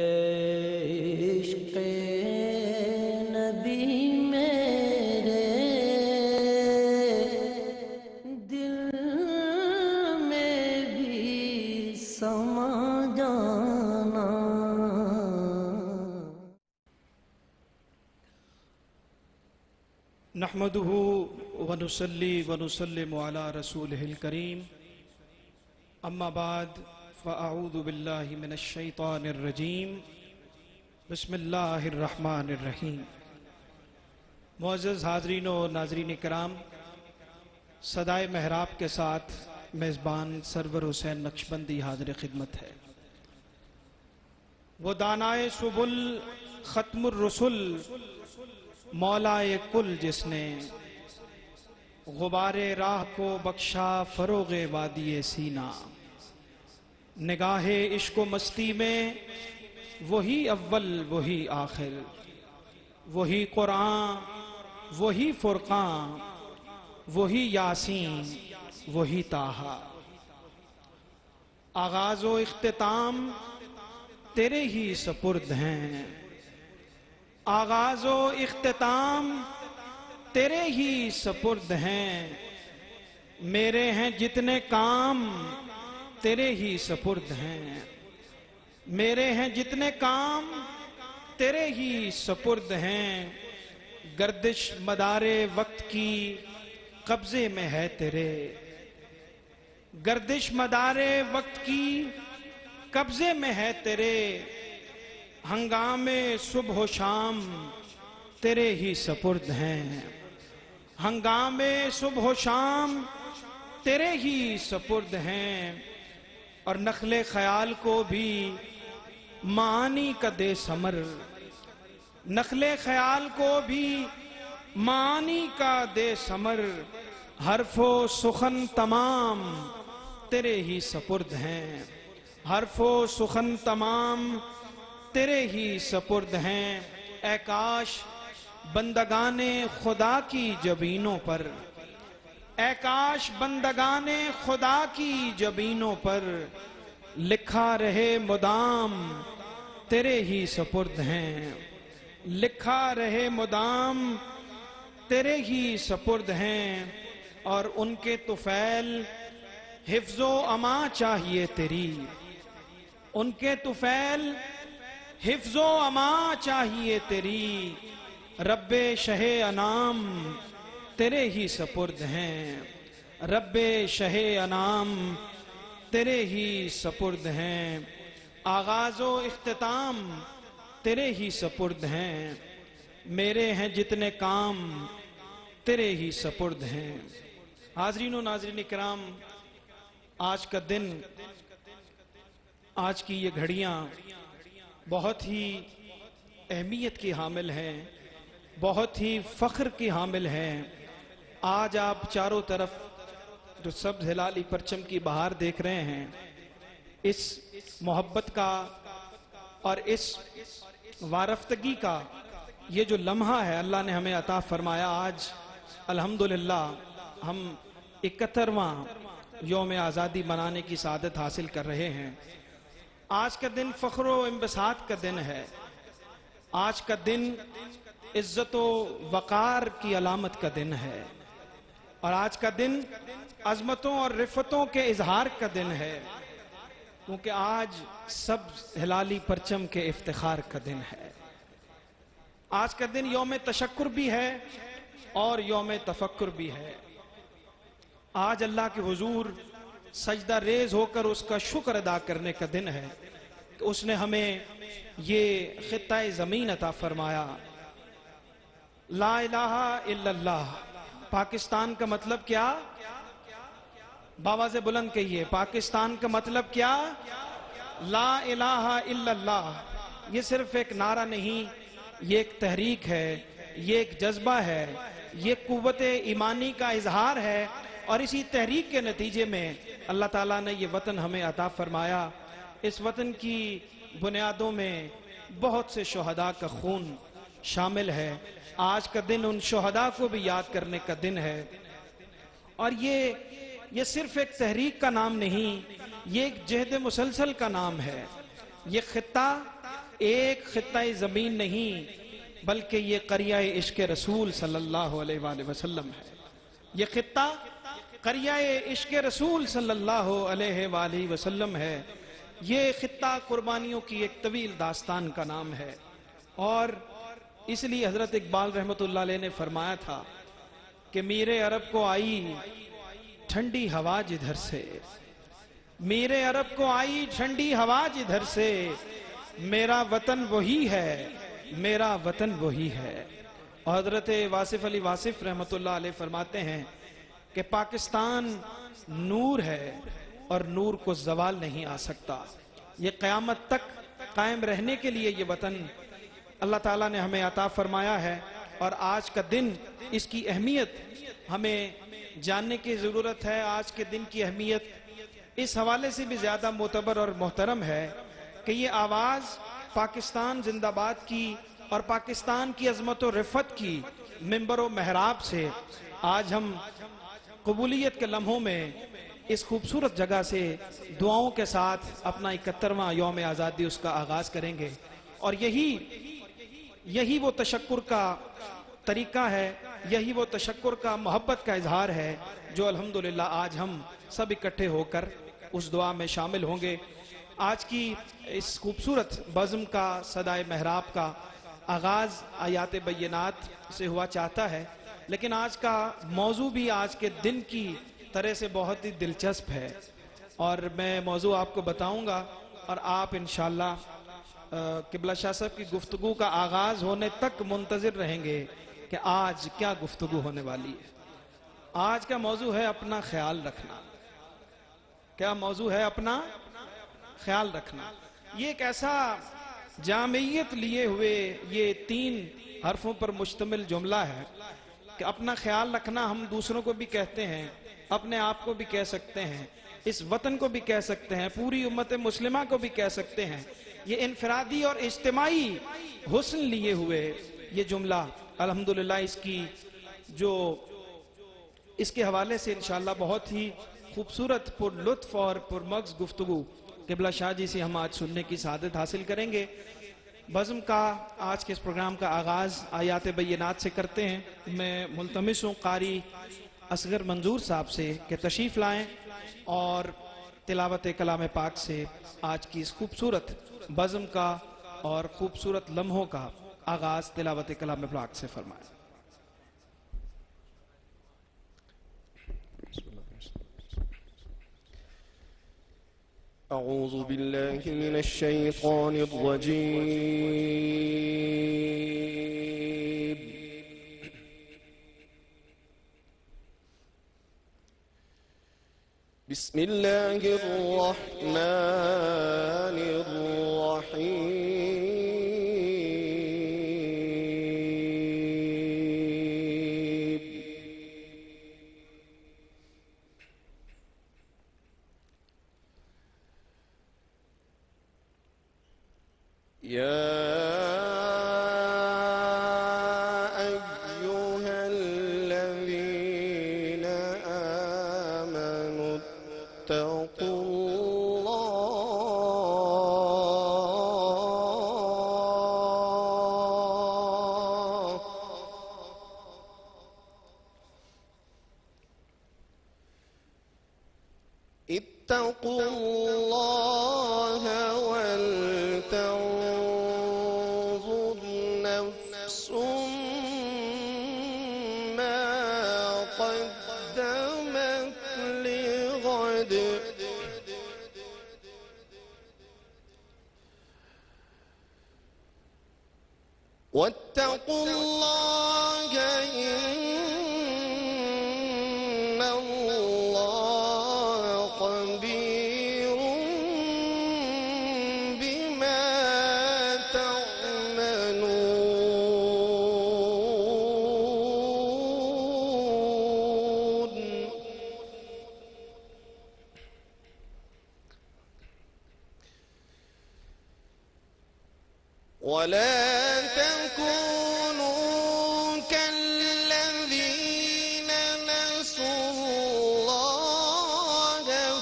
عشق نبی میرے دل میں بھی سما جانا، نحمدہ ونصلی ونسلم علی رسولہ الکریم، اما بعد فاعوذ باللہ من الشیطان الرجیم، بسم اللہ الرحمن الرحیم۔ معزز حاضرین و ناظرین کرام، صدائے محراب کے ساتھ میزبان سرور حسین نقشبندی حاضر خدمت ہے۔ وہ دانائے سبل ختم الرسل مولائے کل، جس نے غبار راہ کو بخشا فروغ وادی سینا، نگاہ عشق و مستی میں وہی اول وہی آخر، وہی قرآن وہی فرقان وہی یاسین وہی طٰہٰ، آغاز و اختتام تیرے ہی سپرد ہیں، آغاز و اختتام تیرے ہی سپرد ہیں، میرے ہیں جتنے کام تیرے ہی سپرد ہیں، میرے ہیں جتنے کام تیرے ہی سپرد ہیں، گردش مدار وقت کی قبضے میں ہے تیرے، گردش مدار وقت کی قبضے میں ہے تیرے، ہنگام صبح و شام تیرے ہی سپرد ہیں، ہنگام صبح و شام تیرے ہی سپرد ہیں، اور نخل خیال کو بھی معانی کا دے ثمر، نخل خیال کو بھی معانی کا دے ثمر، حرف و سخن تمام تیرے ہی سپرد ہیں، حرف و سخن تمام تیرے ہی سپرد ہیں، اے کاش بندگان خدا کی جبینوں پر، اے کاش بندگان خدا کی جبینوں پر لکھا رہے مدام تیرے ہی سپرد ہیں، لکھا رہے مدام تیرے ہی سپرد ہیں، اور ان کے طفیل حفظ و اماں چاہیے تیری، ان کے طفیل حفظ و اماں چاہیے تیری، رب شہ انام تیرے ہی سپرد ہیں، رب شہ انام تیرے ہی سپرد ہیں، آغاز و اختتام تیرے ہی سپرد ہیں، میرے ہیں جتنے کام تیرے ہی سپرد ہیں۔ حاضرین و ناظرین کرام، آج کا دن، آج کی یہ گھڑیاں بہت ہی اہمیت کی حامل ہیں، بہت ہی فخر کی حامل ہیں۔ آج آپ چاروں طرف جو سبز ہلالی پرچم کی بہار دیکھ رہے ہیں، اس محبت کا اور اس وارفتگی کا یہ جو لمحہ ہے اللہ نے ہمیں عطا فرمایا، آج الحمدللہ ہم 71واں یوم آزادی منانے کی سعادت حاصل کر رہے ہیں۔ آج کا دن فخر و انبساط کا دن ہے، آج کا دن عزت و وقار کی علامت کا دن ہے، اور آج کا دن عظمتوں اور رفتوں کے اظہار کا دن ہے، کیونکہ آج سبز ہلالی پرچم کے افتخار کا دن ہے۔ آج کا دن یوم تشکر بھی ہے اور یوم تفکر بھی ہے۔ آج اللہ کے حضور سجدہ ریز ہو کر اس کا شکر ادا کرنے کا دن ہے کہ اس نے ہمیں یہ خطہ زمین عطا فرمایا۔ لا الہ الا اللہ، پاکستان کا مطلب کیا؟ آواز بلند کہیے، پاکستان کا مطلب کیا؟ لا الہ الا اللہ۔ یہ صرف ایک نعرہ نہیں، یہ ایک تحریک ہے، یہ ایک جذبہ ہے، یہ قوت ایمانی کا اظہار ہے، اور اسی تحریک کے نتیجے میں اللہ تعالیٰ نے یہ وطن ہمیں عطا فرمایا۔ اس وطن کی بنیادوں میں بہت سے شہداء کا خون شامل ہے، آج کا دن ان شہداء کو بھی یاد کرنے کا دن ہے، اور یہ صرف ایک تحریک کا نام نہیں، یہ ایک جہد مسلسل کا نام ہے، یہ خطہ ایک خطۂ زمین نہیں بلکہ یہ قریہ عشق رسول صلی اللہ علیہ وآلہ وسلم ہے۔ یہ خطہ قریہ عشق رسول صلی اللہ علیہ وآلہ وسلم ہے۔ یہ خطہ قربانیوں کی ایک طویل داستان کا نام ہے، اور اس لیے حضرت اقبال رحمت اللہ علیہ نے فرمایا تھا کہ میرے عرب کو آئی ٹھنڈی ہوا جدھر سے، میرے عرب کو آئی ٹھنڈی ہوا جدھر سے، میرا وطن وہی ہے، میرا وطن وہی ہے۔ اور حضرت واصف علی واصف رحمت اللہ علیہ فرماتے ہیں کہ پاکستان نور ہے اور نور کو زوال نہیں آ سکتا، یہ قیامت تک قائم رہنے کے لیے یہ وطن اللہ تعالیٰ نے ہمیں عطا فرمایا ہے، اور آج کا دن اس کی اہمیت ہمیں جاننے کی ضرورت ہے۔ آج کے دن کی اہمیت اس حوالے سے بھی زیادہ معتبر اور محترم ہے کہ یہ آواز پاکستان زندہ باد کی اور پاکستان کی عظمت و رفعت کی منبر و محراب سے آج ہم قبولیت کے لمحوں میں اس خوبصورت جگہ سے دعاؤں کے ساتھ اپنا 71واں یوم آزادی اس کا آغاز کریں گے، اور یہی وہ تشکر کا طریقہ ہے، یہی وہ تشکر کا محبت کا اظہار ہے جو الحمدللہ آج ہم سب اکٹھے ہو کر اس دعا میں شامل ہوں گے۔ آج کی اس خوبصورت بزم کا، صدائے محراب کا آغاز آیات بینات سے ہوا چاہتا ہے، لیکن آج کا موضوع بھی آج کے دن کی طرح سے بہت ہی دلچسپ ہے، اور میں موضوع آپ کو بتاؤں گا، اور آپ انشاءاللہ قبلہ شاہ صاحب کی گفتگو کا آغاز ہونے تک منتظر رہیں گے کہ آج کیا گفتگو ہونے والی ہے۔ آج کا موضوع ہے اپنا خیال رکھنا۔ کیا موضوع ہے؟ اپنا خیال رکھنا۔ یہ ایک ایسا جامعیت لیے ہوئے یہ 3 حرفوں پر مشتمل جملہ ہے کہ اپنا خیال رکھنا ہم دوسروں کو بھی کہتے ہیں، اپنے آپ کو بھی کہہ سکتے ہیں، اس وطن کو بھی کہہ سکتے ہیں، پوری امت مسلمہ کو بھی کہہ سکتے ہیں۔ یہ انفرادی اور اجتماعی حسن لیے ہوئے یہ جملہ الحمدللہ اس کے حوالے سے انشاءاللہ بہت ہی خوبصورت، پر لطف اور پر مغز گفتگو قبلہ شاہ جی سے ہم آج سننے کی سعادت حاصل کریں گے۔ بزم کا آج کے اس پروگرام کا آغاز آیات بینات سے کرتے ہیں۔ میں ملتمس ہوں قاری اصغر منظور صاحب سے کہ تشریف لائیں اور تلاوت کلام پاک سے آج کی اس خوبصورت بزم کا اور خوبصورت لمحوں کا آغاز تلاوت کلام پاک سے فرمائیں۔ اعوذ باللہ من الشیطان الرجیم۔ بسم الله الرحمن الرحيم۔ اتقوا الله ولتنظر نفس ما قدمت لغد، واتقوا الله إن الله خبير بما تعملون۔ ولا تكونوا كالذين نسوا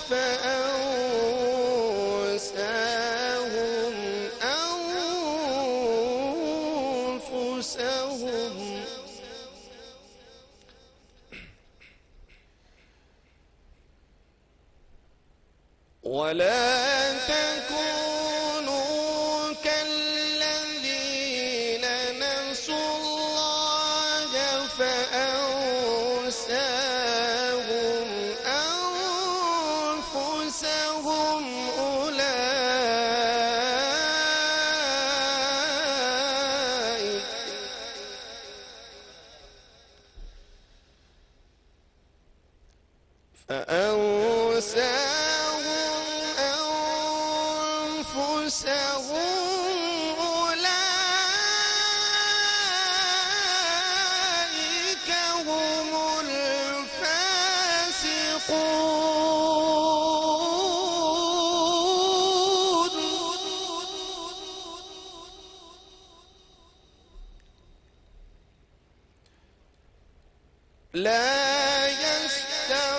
فأنساهم أنفسهم ولا تكونوا كالذين نسوا الله فأنساهم أنفسهم أولئك هم الفاسقون. لا يستوي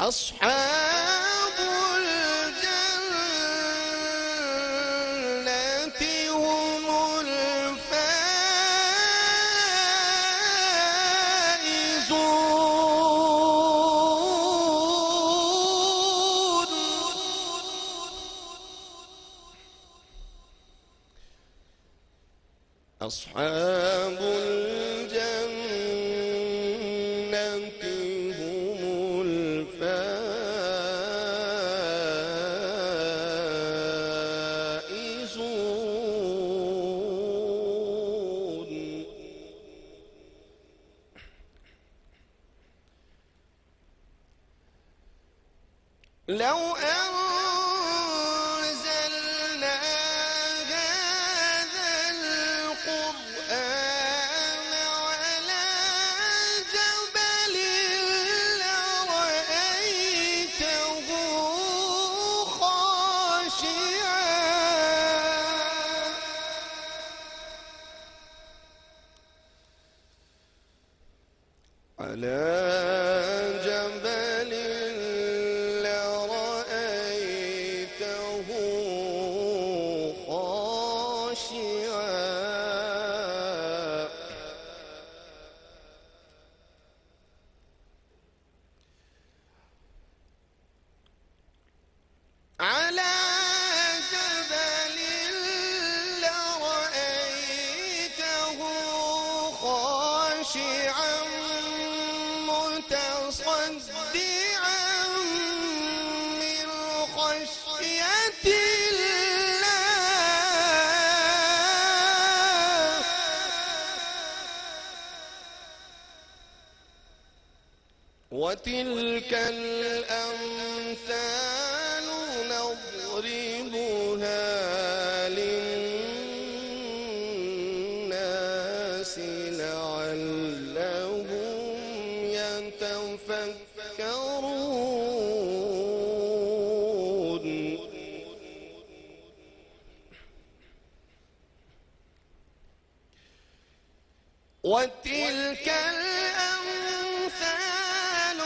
أصحاب الجنة هم الفائزون. أصحاب الجنة لو أنزلنا هذا القرآن على جبل لرأيته خاشعا متصدعا من خشية الله وتلك الأمثال نضربها للناس لعلهم يتفكرون. وتلك الأمثال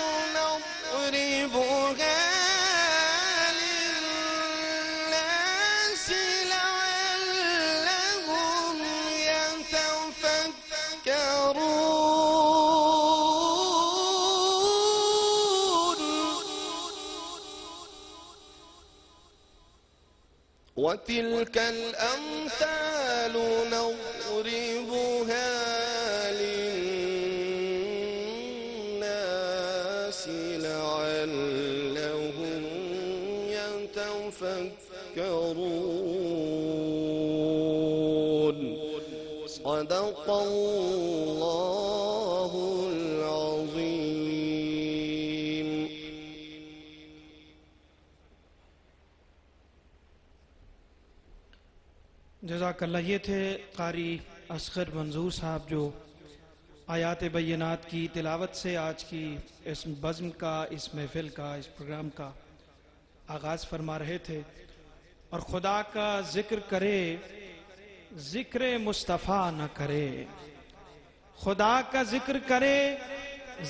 نضربها للناس لعلهم يتفكرون. وتلك الأمثال نضربها للناس لعلهم يتفكرون. صدق الله العظيم. جزاک اللہ. یہ تھے قاری اصغر منظور صاحب جو آیات بینات کی تلاوت سے آج کی اس بزم کا اس محفل کا اس پروگرام کا آغاز فرما رہے تھے. اور خدا کا ذکر کرے، ذکر مصطفیٰ نہ کرے، خدا کا ذکر کرے،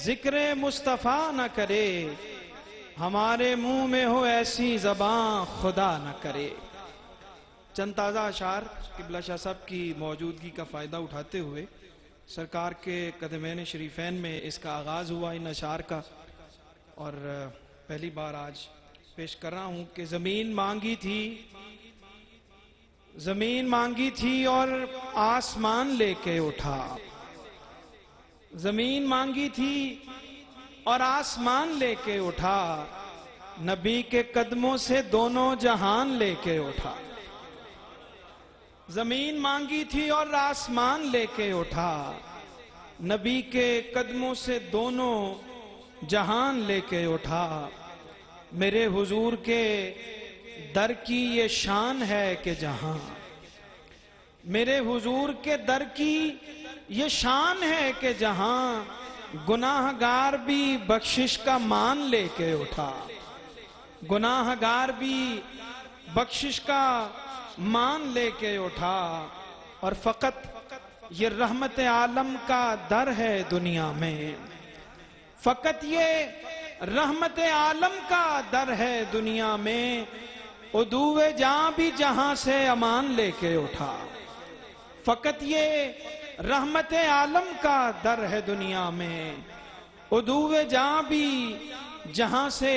ذکر مصطفیٰ نہ کرے، ہمارے منہ میں ہو ایسی زبان خدا نہ کرے۔ چند تازہ اشعار قبلہ شاہ صاحب کی موجودگی کا فائدہ اٹھاتے ہوئے سرکار کے قدمین شریفین میں اس کا آغاز ہوا ان اشعار کا، اور پہلی بار آج پیش کر رہا ہوں کہ زمین مانگی تھی اور آسمان لے کے اٹھا، زمین مانگی تھی اور آسمان لے کے اٹھا، نبی کے قدموں سے دونوں جہان لے کے اٹھا۔ زمین مانگی تھی اور آسمان لے کے اٹھا، نبی کے قدموں سے دونوں جہان لے کے اٹھا، میرے حضور کے در کی یہ شان ہے کہ جہاں، میرے حضور کے در کی یہ شان ہے کہ جہاں، گناہگار بھی بخشش کا مان لے کے اٹھا، گناہگار بھی بخشش کا مان لے کے اٹھا، اور فقط یہ رحمت عالم کا در ہے دنیا میں، فقط یہ رحمت عالم کا در ہے دنیا میں، عدو جاں بھی جہاں سے امان لے کے اٹھا، فقط یہ رحمت عالم کا در ہے دنیا میں، عدو جاں بھی جہاں سے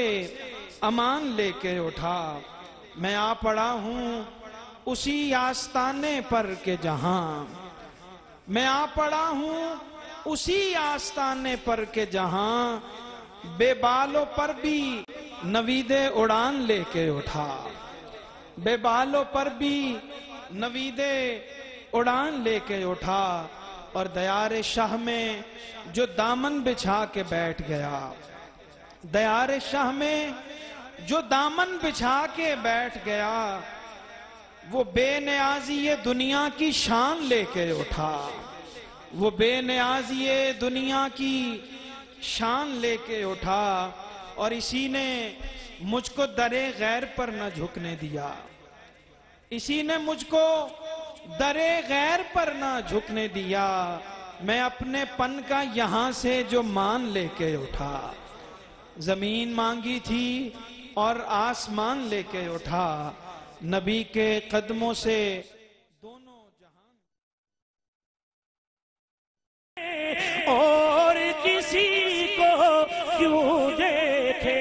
امان لے کے اٹھا، میں آ پڑا ہوں اسی آستانے پر کے جہاں، میں آ پڑا ہوں اسی آستانے پر کے جہاں، بے بالوں پر بھی نویدے اڑان لے کے اٹھا، بے بالوں پر بھی نویدے اڑان لے کے اٹھا، اور دیار شاہ میں جو دامن بچھا کے بیٹھ گیا، دیار شاہ میں جو دامن بچھا کے بیٹھ گیا، وہ بے نیازی دنیا کی شان لے کے اٹھا، وہ بے نیازی دنیا کی شان لے کے اٹھا، اور اسی نے مجھ کو در غیر پر نہ جھکنے دیا، اسی نے مجھ کو در غیر پر نہ جھکنے دیا، میں اپنے پن کا یہاں سے جو مان لے کے اٹھا، زمین مانگی تھی اور آسمان لے کے اٹھا، نبی کے قدموں سے دونوں جہان، اور کسی کو کیوں دیکھے،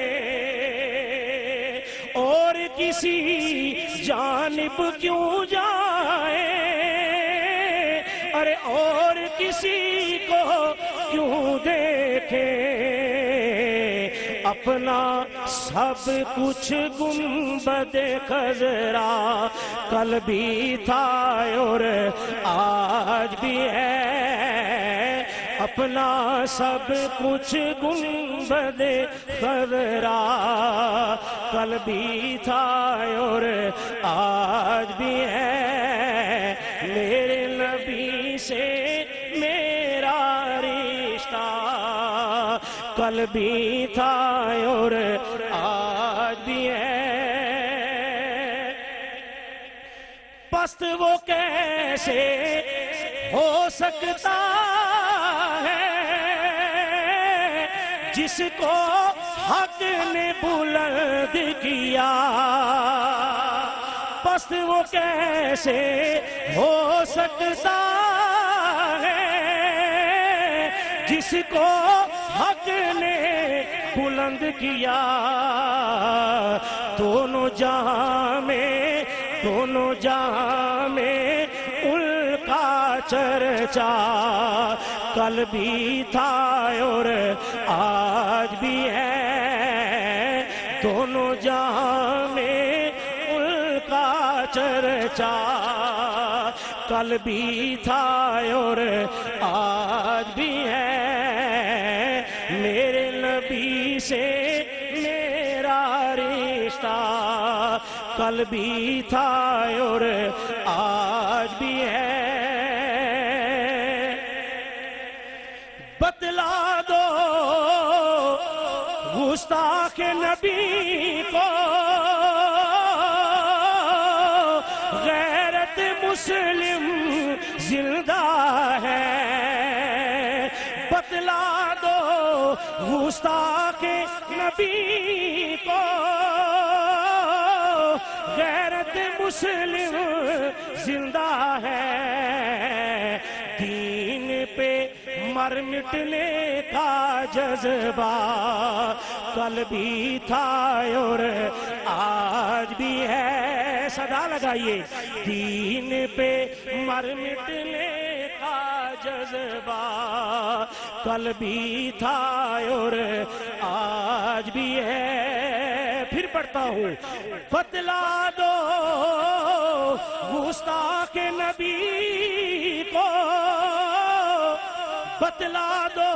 اور کسی جانب کیوں جائے، ارے اور کسی کو کیوں دیکھے، اپنا سب کچھ گنبد خضرا کل بھی تھا اور آج بھی ہے، اپنا سب کچھ گنبد خضرا کل بھی تھا اور آج بھی ہے، میرے نبی سے میرا رشتہ کل بھی تھا اور آج بھی ہے، پست وہ کیسے ہو سکتا ہے، جس کو حق نے بلند کیا، پست وہ کیسے ہو سکتا ہے، جس کو حق نے بلند کیا، دونوں جہاں میں ان کا چرچا کل بھی تھا اور آج بھی ہے، دونوں جہاں میں ان کا چرچا کل بھی تھا اور آج بھی ہے، میرے نبی سے میرا رشتہ کل بھی تھا اور آج بھی ہے، بتلا دو گستاخ نبی کو، مسلم زندہ ہے، بتلا دو گستاخ نبی کو، غیرت مسلم زندہ ہے، دین پہ مر مٹنے کا جذبہ کل بھی تھا اور آج بھی ہے۔ صدا لگائیے، دین پہ مر مٹنے کا جذبہ کل بھی تھا اور آج بھی ہے۔ پھر پڑھتا ہوں، بتلا دو گستاخ نبی کو، بتلا دو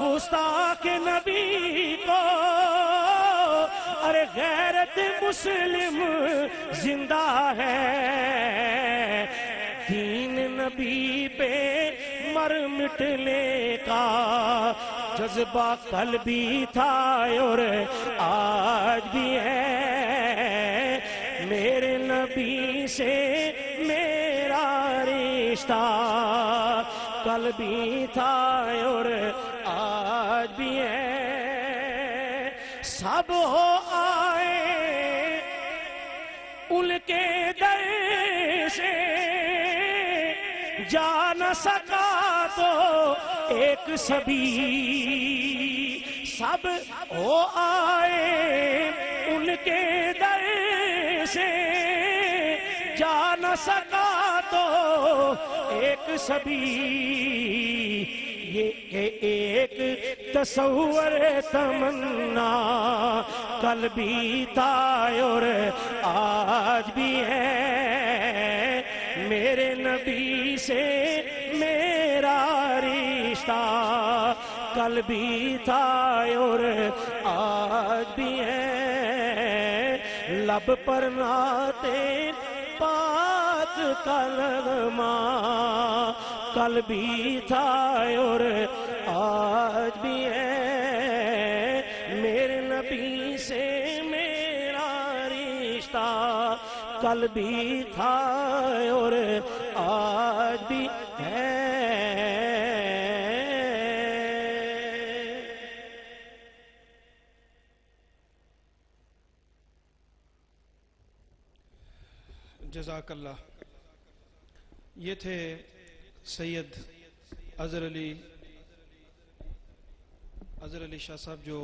گستاخ نبی کو، ارے غیرت مسلم زندہ ہے، دین نبی پہ مر مٹنے کا جذبہ کل بھی تھا اور آج بھی ہے، میرے نبی سے میرا رشتہ کل بھی تھا اور آج بھی ہے۔ سب ہو آئے ان کے در سے، جا نہ سکا تو ایک سبھی، سب ہو آئے ان کے در سے، جا نہ سکا تو ایک سبھی، یہ ایک تصور تمنا کل بھی تھا اور آج بھی ہے، میرے نبی سے میرا رشتہ کل بھی تھا اور آج بھی ہے۔ لب پر نعتِ پاک کا نغمہ کل بھی تھا اور آج بھی ہے، میرے نبی سے میرا رشتہ کل بھی تھا اور آج بھی ہے۔ جزاک اللہ۔ یہ تھے سید اظہر علی شاہ صاحب، جو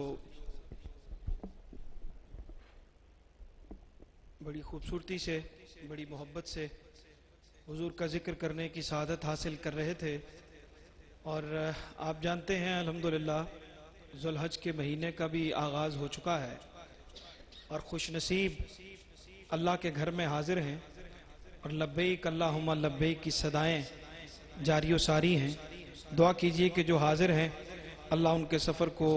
بڑی خوبصورتی سے بڑی محبت سے حضور کا ذکر کرنے کی سعادت حاصل کر رہے تھے، اور آپ جانتے ہیں الحمدللہ ذوالحج کے مہینے کا بھی آغاز ہو چکا ہے، اور خوش نصیب اللہ کے گھر میں حاضر ہیں، اور لبیک اللہم لبیک کی صدائیں جاری و ساری ہیں۔ دعا کیجئے کہ جو حاضر ہیں اللہ ان کے سفر کو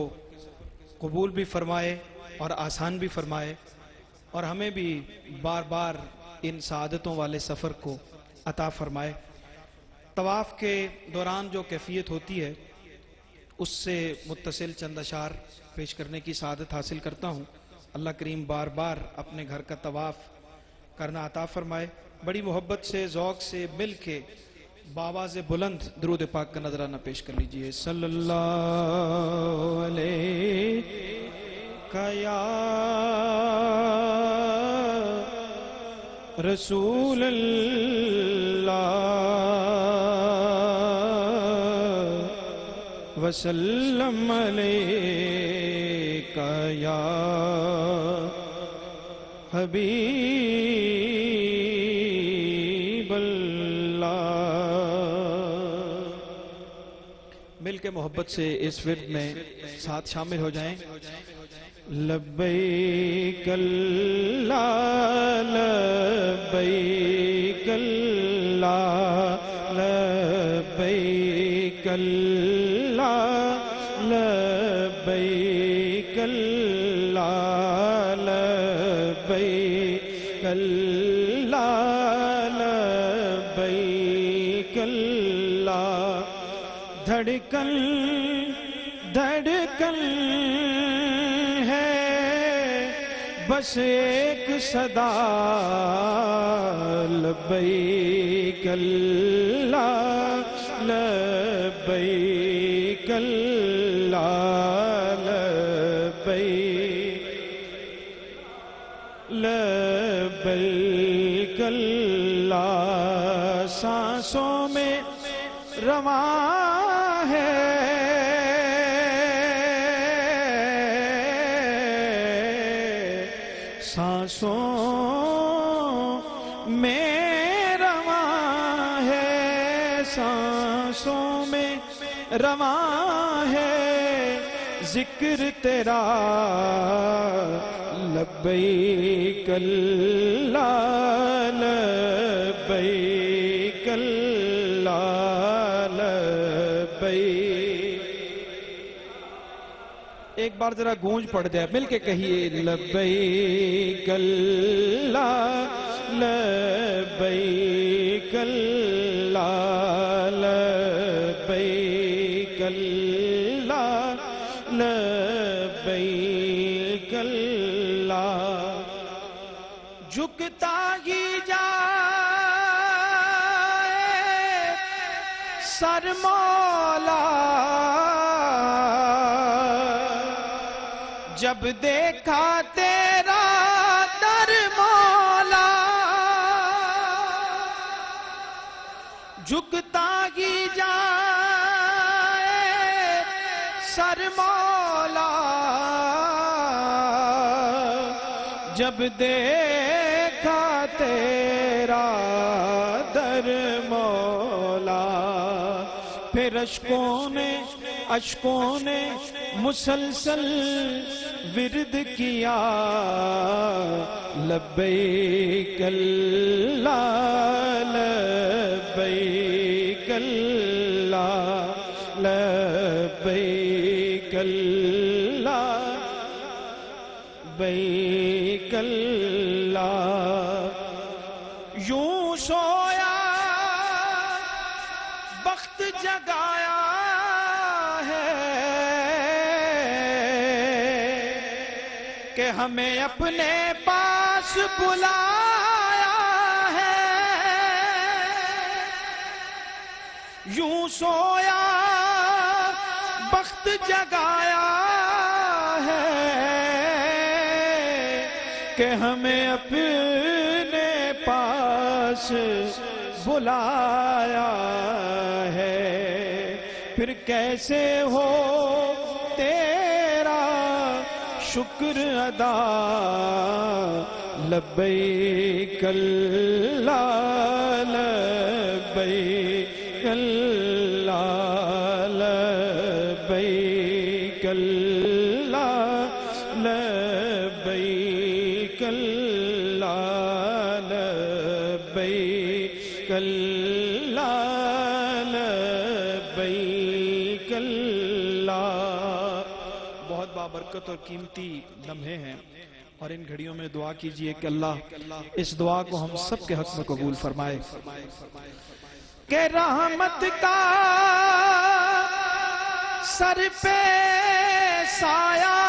قبول بھی فرمائے اور آسان بھی فرمائے، اور ہمیں بھی بار بار ان سعادتوں والے سفر کو عطا فرمائے۔ طواف کے دوران جو کیفیت ہوتی ہے اس سے متصل چند اشعار پیش کرنے کی سعادت حاصل کرتا ہوں۔ اللہ کریم بار بار اپنے گھر کا طواف کرنا عطا فرمائے۔ بڑی محبت سے ذوق سے مل کے باواز بلند درود پاک کا نذرانہ پیش کر لیجئے۔ صلی اللہ علیہ یا رسول اللہ وسلم علیہ یا حبیب کے محبت سے اس ورد میں ساتھ شامل ہو جائیں۔ لبیک اللہ لبیک اللہ لبیک اللہ لبیک اللہ لبیک اللہ لبیک اللہ، دھڑکن دھڑکن ہے بس ایک صدا لبیک اللہ لبیک اللہ لبیک لبیک اللہ سانسوں میں رواں ہے سانسوں میں رواں ہے سانسوں میں رواں ہے ذکر تیرا لبیک اللہ لبیک اللہ لبیک ایک بار ذرا گونج پڑ جائے مل کے کہیے لبیک اللہ لبیک اللہ لبیک اللہ لبیک اللہ جھکتا ہی جائے سر مولا جب دیکھا تیرا در مولا جھکتا ہی جائے سر مولا جب دیکھا تیرا در مولا پھر اشکوں نے مسلسل ورد کیا لبیک اللہ لبیک اللہ لبیک اللہ لبیک اللہ یوں سویا بخت جگایا کہ ہمیں اپنے پاس بلایا ہے یوں سویا بخت جگایا ہے کہ ہمیں اپنے پاس بلایا ہے پھر کیسے ہو شکر ادا لبیک اللہ لبیک اللہ لبیک اللہ لبیک اللہ لبیک اللہ لبیک اللہ بہت بابرکت اور قیمتی لمحے ہیں اور ان گھڑیوں میں دعا کیجئے کہ اللہ اس دعا کو ہم سب کے حق میں قبول فرمائے کہ رحمت کا سر پہ سایہ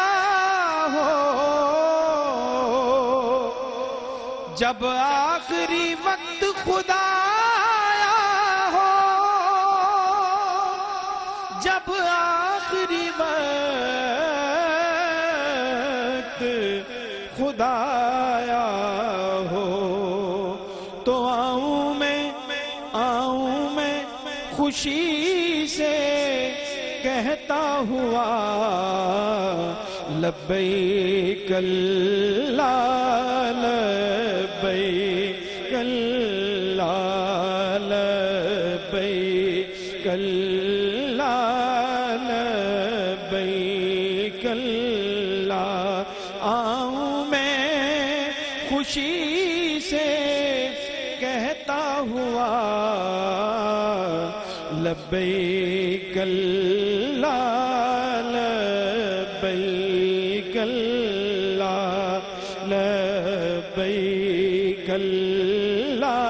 ہو جب آخری وقت خدا آیا ہو جب آخری وقت خدایا ہو تو آؤں میں خوشی سے کہتا ہوا لبیک اللہ لبیک اللہ لبیک اللہ لبیک اللہ آؤں خوشی سے کہتا ہوا لبیک اللہ لبیک اللہ لبیک اللہ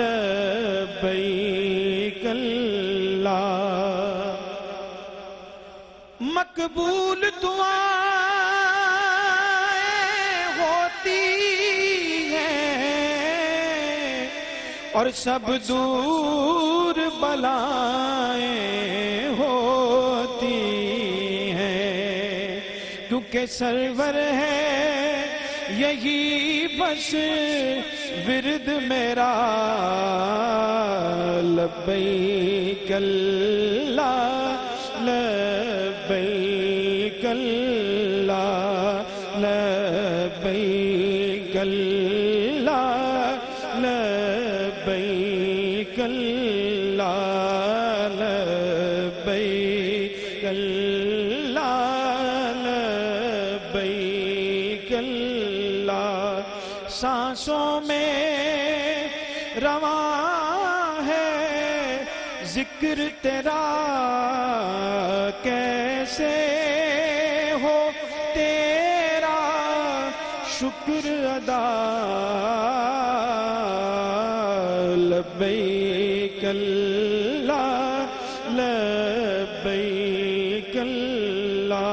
لبیک اللہ مقبول دعائیں ہو اور سب دور بلائیں ہوتی ہیں کیونکہ سرور ہے یہی بس ورد میرا لبیک اللہ لبیک اللہ لبیک اللہ لبیک اللہ لبیک اللہ لبیک اللہ سانسوں میں رواں ہے ذکر تیرا کیسے ہو تیرا شکر ادا لبیک اللہ لبیک اللہ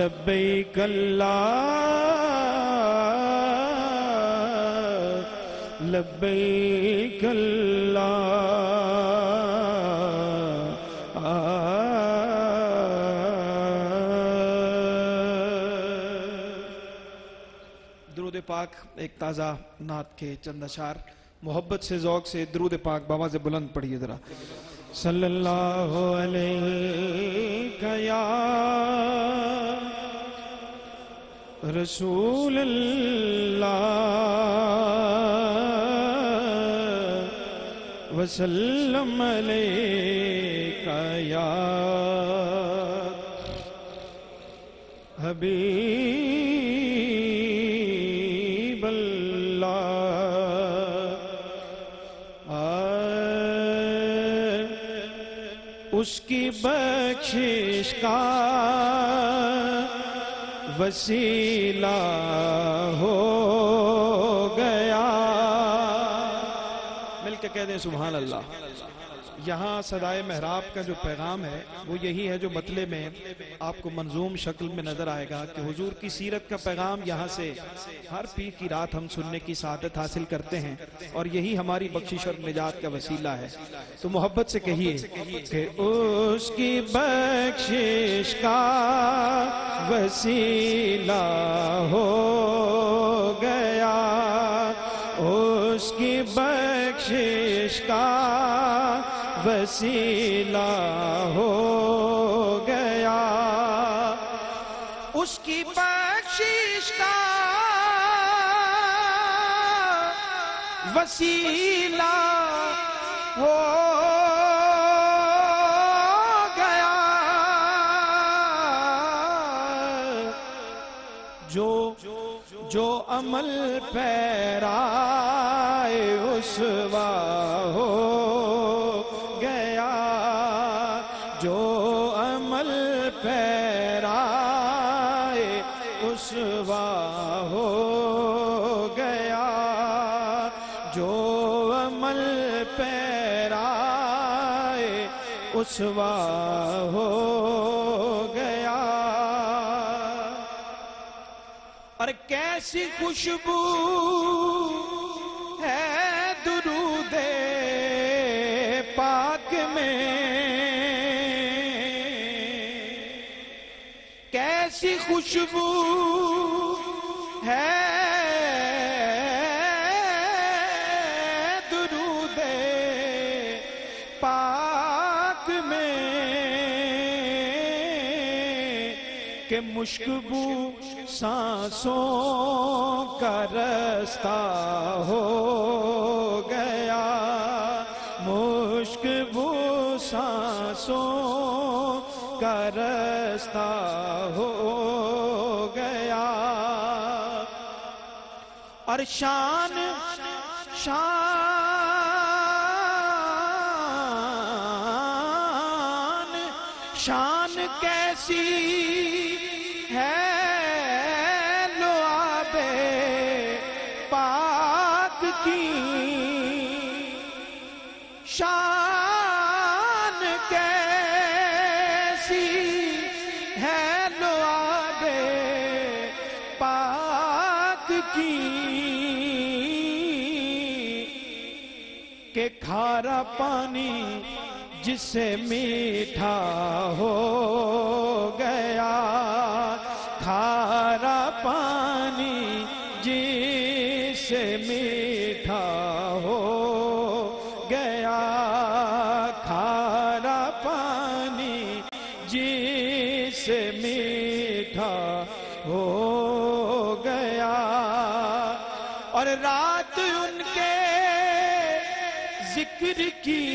لبیک اللہ لبیک اللہ پاک ایک تازہ نعت کے چند اشعار محبت سے ذوق سے درود پاک باواز بلند پڑھیے ذرا صلی اللہ علیہ یا رسول اللہ وسلم علیہ یا حبیب اس کی بخشش کا وسیلہ ہو گیا مل کے کہہ دیں سبحان اللہ. یہاں صدائے محراب کا جو پیغام ہے وہ یہی ہے جو مطلع میں آپ کو منظوم شکل میں نظر آئے گا کہ حضور کی سیرت کا پیغام یہاں سے ہر پیر کی رات ہم سننے کی سعادت حاصل کرتے ہیں اور یہی ہماری بخشش اور نجات کا وسیلہ ہے. تو محبت سے کہیے کہ اس کی بخشش کا وسیلہ ہو گیا اس کی بخشش کا وسیلہ ہو گیا اس کی بخشش کا وسیلہ ہو گیا جو عمل پیرائے اسوا ہو گیا جو عمل پیرائے اسوا ہو گیا جو عمل پیرائے اسوا ہو گیا. اور کیسی خوشبو ہے درود پاک میں کیسی خوشبو ہے درود پاک میں کہ مشک بو سانسوں کا رستہ ہو گیا مشک بو سانسوں کا رستہ ہو گیا. اور شان کیسی ہے لعاب پاک کی شان کیسی ہے لعاب پاک کی کہ کھارا پانی جس سے میٹھا ہو گیا، کھارا پانی جس سے میٹھا ہو گیا، کھارا پانی جس سے میٹھا ہو گیا، اور رات ان کے ذکر کی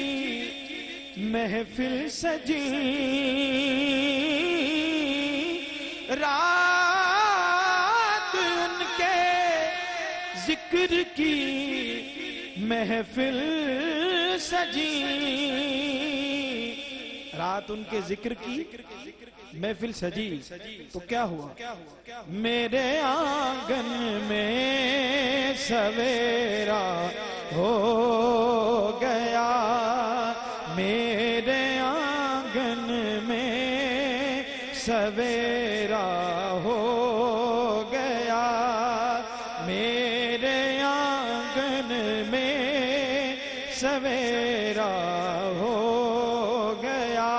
محفل سجی، رات ان کے ذکر کی محفل سجی، رات ان کے ذکر کی محفل سجی، تو کیا ہوا؟ میرے آنگن میں سویرا ہو گیا، میرے آنگن میں سویرا ہو گیا، میرے آنگن میں سویرا ہو گیا،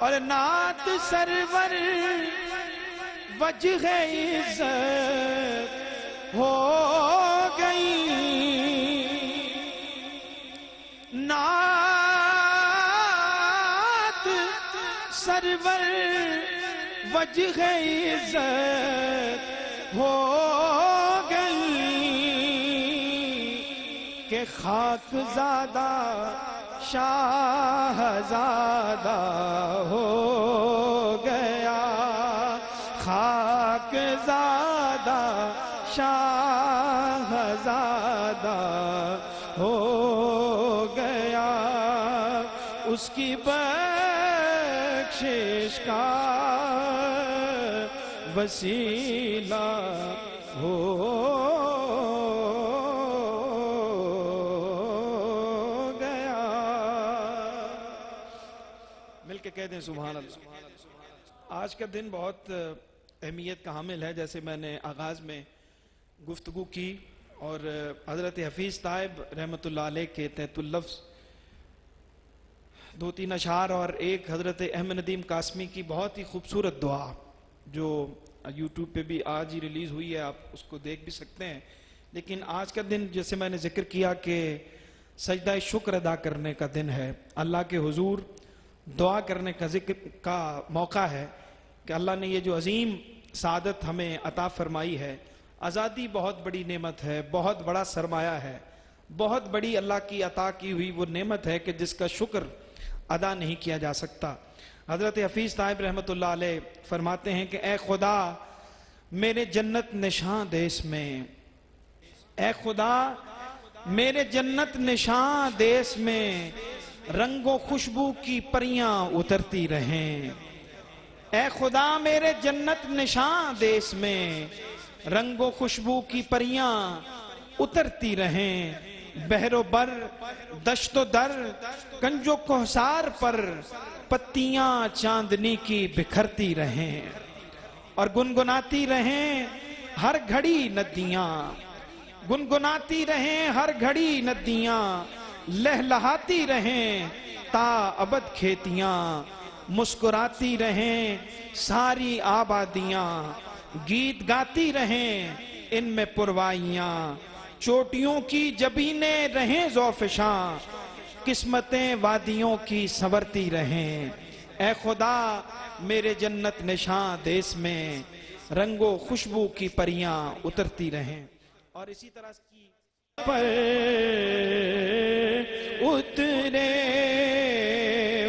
اور نعت سرور وجہ عزت ہو گئی، نعت سرور وجہ عزت ہو گئی، کہ خاک زادہ شاہ زادہ ہو گیا، خاک زادہ شاہ زادہ ہو گیا، اس کی بخشش کا وسیلہ ہو گیا۔ مل کے کہہ دیں سبحان اللہ۔ آج کا دن بہت اہمیت کا حامل ہے، جیسے میں نے آغاز میں گفتگو کی، اور حضرت حفیظ طائب رحمت اللہ علیہ کے تحت اللفظ دو تین اشعار اور ایک حضرت احمد ندیم قاسمی کی بہت ہی خوبصورت دعا جو یوٹیوب پہ بھی آج ہی ریلیز ہوئی ہے، آپ اس کو دیکھ بھی سکتے ہیں۔ لیکن آج کا دن جیسے میں نے ذکر کیا کہ سجدہ شکر ادا کرنے کا دن ہے، اللہ کے حضور دعا کرنے کا ذکر کا موقع ہے کہ اللہ نے یہ جو عظیم سعادت ہمیں عطا فرمائی ہے، آزادی بہت بڑی نعمت ہے، بہت بڑا سرمایہ ہے، بہت بڑی اللہ کی عطا کی ہوئی وہ نعمت ہے کہ جس کا شکر ادا نہیں کیا جا سکتا۔ حضرت حفیظ طائب رحمت اللہ علیہ فرماتے ہیں کہ اے خدا میرے جنت نشاں دیس میں، اے خدا میرے جنت نشاں دیس میں رنگ و خوشبو کی پریاں اترتی رہیں، اے خدا میرے جنت نشاں دیس میں رنگ و خوشبو کی پریاں اترتی رہیں، بحر و بر دشت و در کنج و کوہسار پر پتیاں چاندنی کی بکھرتی رہیں، اور گنگناتی رہیں ہر گھڑی ندیاں، گنگناتی رہیں ہر گھڑی ندیاں، لہلہاتی رہیں تا ابد کھیتیاں، مسکراتی رہیں ساری آبادیاں، گیت گاتی رہیں ان میں پروائیاں، چوٹیوں کی جبینیں رہیں ذوفشاں، قسمتیں وادیوں کی سنورتی رہیں، اے خدا میرے جنت نشاں دیس میں رنگ و خوشبو کی پریاں اترتی رہیں۔ اور اسی طرح کی پر اترے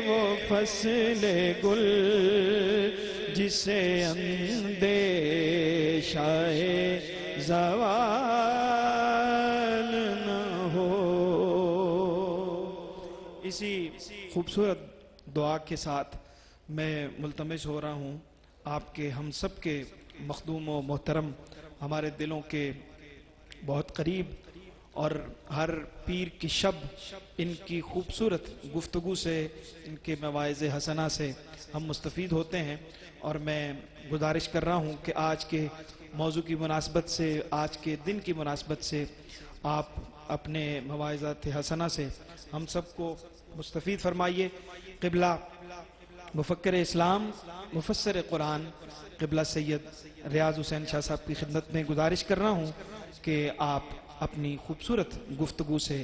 وہ فصل گل جسے اندیشہ زوال، اسی خوبصورت دعا کے ساتھ میں ملتمس ہو رہا ہوں آپ کے ہم سب کے مخدوم و محترم، ہمارے دلوں کے بہت قریب اور ہر پیر کی شب ان کی خوبصورت گفتگو سے، ان کے مواعظ حسنہ سے ہم مستفید ہوتے ہیں، اور میں گزارش کر رہا ہوں کہ آج کے موضوع کی مناسبت سے، آج کے دن کی مناسبت سے آپ اپنے مواعظات حسنہ سے ہم سب کو مستفید فرمائیے۔ قبلہ مفکر اسلام، مفسر قرآن، قبلہ سید ریاض حسین شاہ صاحب کی خدمت میں گزارش کر رہا ہوں کہ آپ اپنی خوبصورت گفتگو سے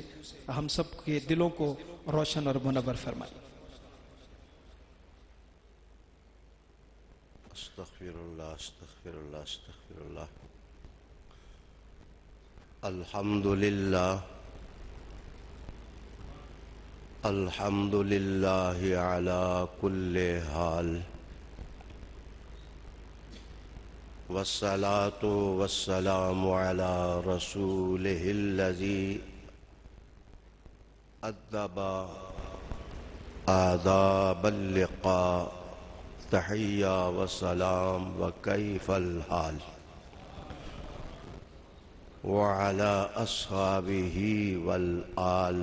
ہم سب کے دلوں کو روشن اور منور فرمائیں۔ استغفر اللہ، استغفر اللہ، استغفر اللہ۔ الحمدللہ، الحمدللہ علی کل حال، والصلاة والسلام على رسوله الذي أدب آداب اللقاء، تحية وسلام وكيف الحال، وعلى أصحابه والآل،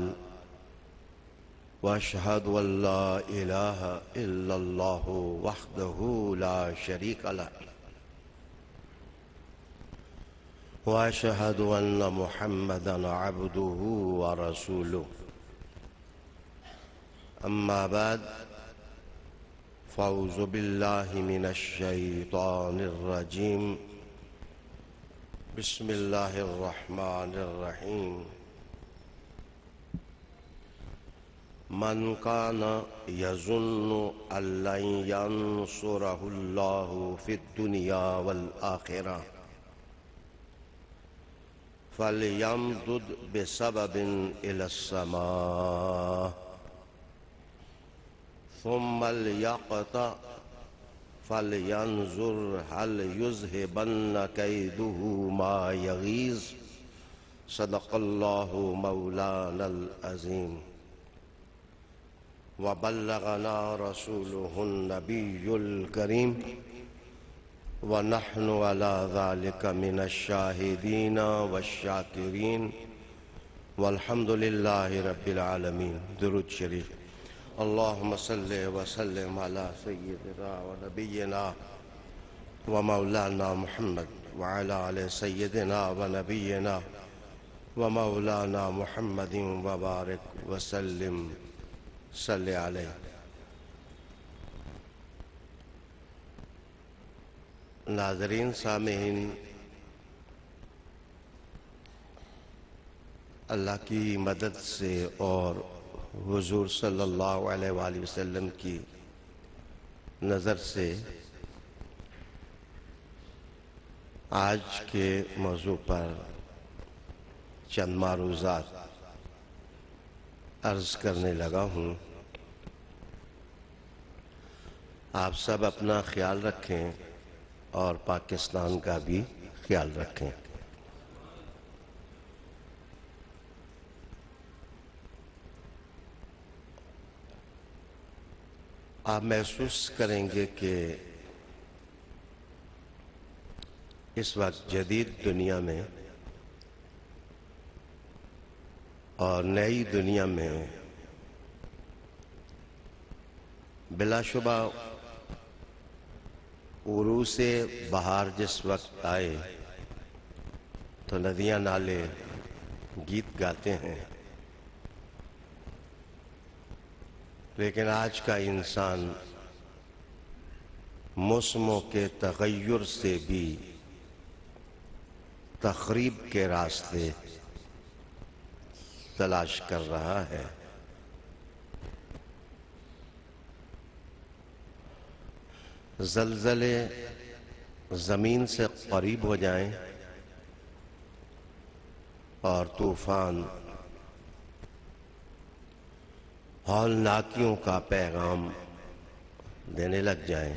وأشهد أن لا إله إلا الله وحده لا شريك له، وأشهد أن محمدًا عبده ورسوله، أما بعد، فأعوذ بالله من الشيطان الرجيم، بسم الله الرحمن الرحيم، من كان يظن أن لن ينصره الله في الدنيا والآخرة فَلْيَمْدُدْ بِسَبَبٍ إِلَى السَّمَاءِ ثُمَّ لْيَقْطَعْ فَلْيَنْظُرْ هَلْ يُذْهِبَنَّ كَيْدُهُ مَا يَغِيظُ، صدق اللہ مولانا العظیم، وَبَلَّغَنَا رَسُولُهُ النَّبِيُّ الْكَرِيمُ، وَنَحْنُ عَلَى ذَلِكَ مِنَ الشَّاهِدِينَ وَالشَّاكِرِينَ، وَالْحَمْدُ لِلَّهِ رَبِّ الْعَالَمِينَ۔ درود شریف۔ اللہم صلی وسلم علی سیدنا و نبینا و مولانا محمد وعلا علی سیدنا و نبینا و مولانا محمد وبارک وسلم صلی علیہ۔ ناظرین، سامعین، اللہ کی مدد سے اور حضور صلی اللہ علیہ وآلہ وسلم کی نظر سے آج کے موضوع پر چند معروضات عرض کرنے لگا ہوں۔ آپ سب اپنا خیال رکھیں اور پاکستان کا بھی خیال رکھیں۔ آپ محسوس کریں گے کہ اس وقت جدید دنیا میں اور نئی دنیا میں بلا شبہ عروج سے بہار جس وقت آئے تو ندیاں نالے گیت گاتے ہیں، لیکن آج کا انسان موسموں کے تغیر سے بھی تخریب کے راستے تلاش کر رہا ہے۔ زلزلے زمین سے قریب ہو جائیں اور طوفان ہولناکیوں کا پیغام دینے لگ جائیں،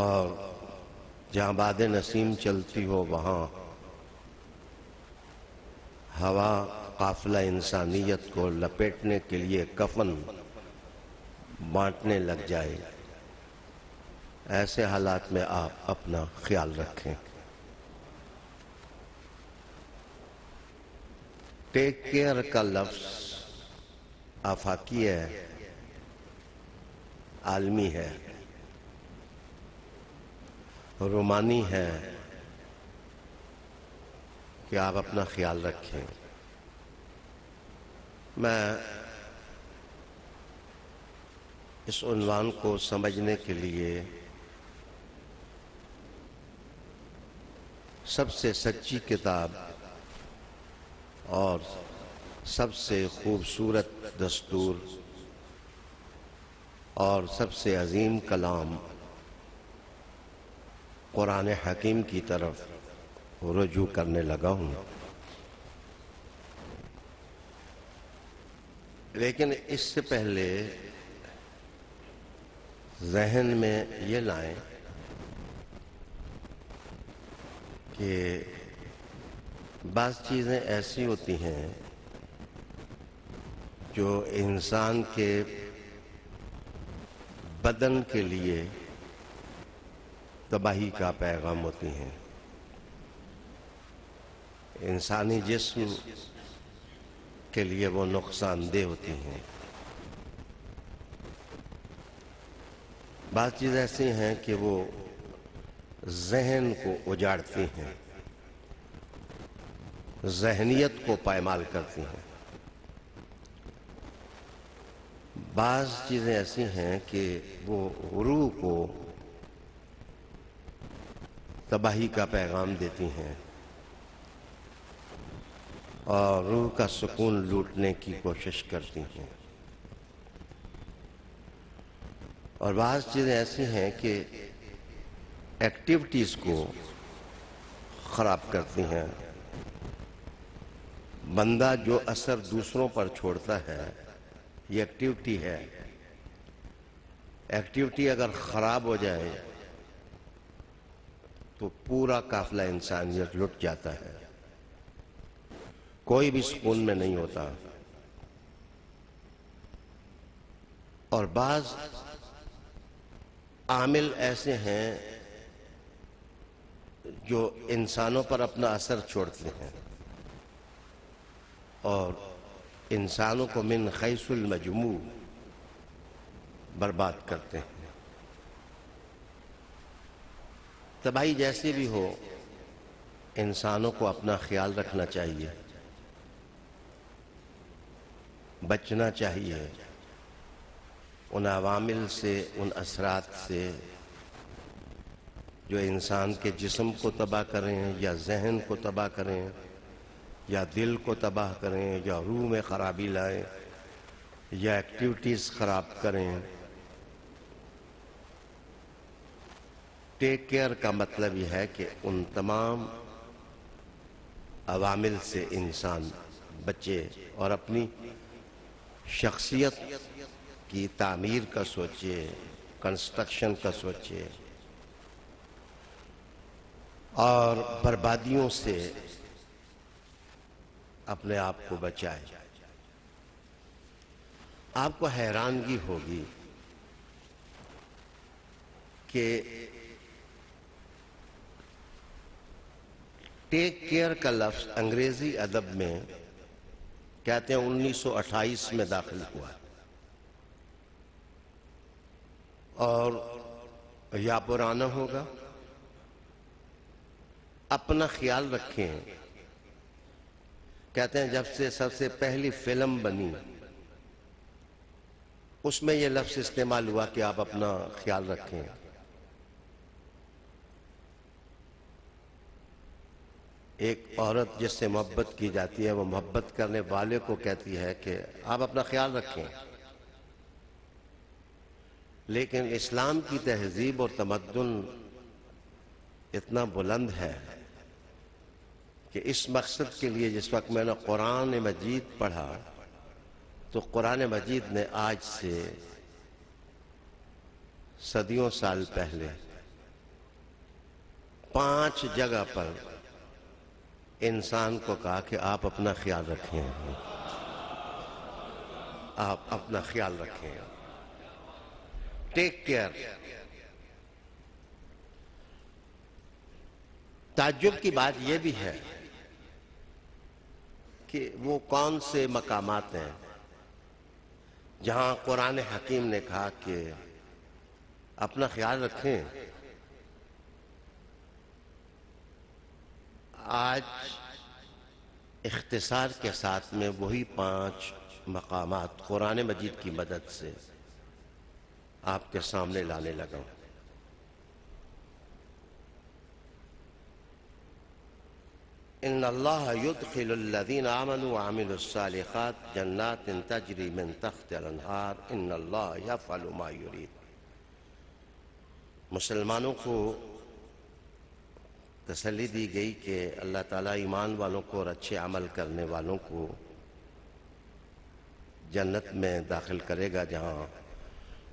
اور جہاں باد نسیم چلتی ہو وہاں ہوا قافلہ انسانیت کو لپیٹنے کے لیے کفن بانٹنے لگ جائے۔ ایسے حالات میں آپ اپنا خیال رکھیں۔ ٹیک کیئر کا لفظ آفاقی ہے، عالمی ہے، رومانی ہے کہ آپ اپنا خیال رکھیں. میں اس عنوان کو سمجھنے کے لیے سب سے سچی کتاب اور سب سے خوبصورت دستور اور سب سے عظیم کلام قرآن حکیم کی طرف رجوع کرنے لگا ہوں، لیکن اس سے پہلے ذہن میں یہ لائیں کہ بعض چیزیں ایسی ہوتی ہیں جو انسان کے بدن کے لیے تباہی کا پیغام ہوتی ہیں. انسانی جسم کے لیے وہ نقصان دہ ہوتی ہیں. بعض چیزیں ایسی ہیں کہ وہ ذہن کو اجاڑتی ہیں، ذہنیت کو پائمال کرتی ہیں. بعض چیزیں ایسی ہیں کہ وہ روح کو تباہی کا پیغام دیتی ہیں اور روح کا سکون لوٹنے کی کوشش کرتی ہیں. اور بعض چیزیں ایسی ہیں کہ ایکٹیویٹیز کو خراب کرتی ہیں. بندہ جو اثر دوسروں پر چھوڑتا ہے یہ ایکٹیویٹی ہے. ایکٹیویٹی اگر خراب ہو جائے تو پورا قافلہ انسانیت لٹ جاتا ہے، کوئی بھی سکون میں نہیں ہوتا. اور بعض عامل ایسے ہیں جو انسانوں پر اپنا اثر چھوڑتے ہیں اور انسانوں کو من حیث المجموع برباد کرتے ہیں. تباہی جیسی بھی ہو، انسانوں کو اپنا خیال رکھنا چاہیے، بچنا چاہیے ان عوامل سے، ان اثرات سے جو انسان کے جسم کو تباہ کریں یا ذہن کو تباہ کریں یا دل کو تباہ کریں یا روح میں خرابی لائیں یا ایکٹیویٹیز خراب کریں. ٹیک کیئر کا مطلب یہ ہے کہ ان تمام عوامل سے انسان بچے اور اپنی شخصیت کی تعمیر کا سوچے، کنسٹرکشن کا سوچے، اور بربادیوں سے اپنے آپ کو بچائے. آپ کو حیرانگی ہوگی کہ ٹیک کیئر کا لفظ انگریزی ادب میں کہتے ہیں 1928 میں داخل ہوا اور یا پرانا ہوگا. اپنا خیال رکھیں کہتے ہیں جب سے سب سے پہلی فلم بنی اس میں یہ لفظ استعمال ہوا کہ آپ اپنا خیال رکھیں. ایک عورت جس سے محبت کی جاتی ہے وہ محبت کرنے والے کو کہتی ہے کہ آپ اپنا خیال رکھیں، لیکن اسلام کی تہذیب اور تمدن اتنا بلند ہے کہ اس مقصد کے لیے جس وقت میں نے قرآن مجید پڑھا تو قرآن مجید نے آج سے صدیوں سال پہلے 5 جگہ پر انسان کو کہا کہ آپ اپنا خیال رکھیں، آپ اپنا خیال رکھیں، ٹیک کیئر. تعجب کی بات یہ بھی ہے کہ وہ کون سے مقامات ہیں جہاں قرآن حکیم نے کہا کہ اپنا خیال رکھیں. آج اختصار کے ساتھ میں وہی 5 مقامات قرآن مجید کی مدد سے آپ کے سامنے لانے لگا ہوں. ان اللہ يدخل الذین آمنوا وعملوا الصالحات جنات تجری من تحت الانہار ان اللہ یفعل ما یرید. مسلمانوں کو تسلی دی گئی کہ اللہ تعالیٰ ایمان والوں کو اور اچھے عمل کرنے والوں کو جنت میں داخل کرے گا جہاں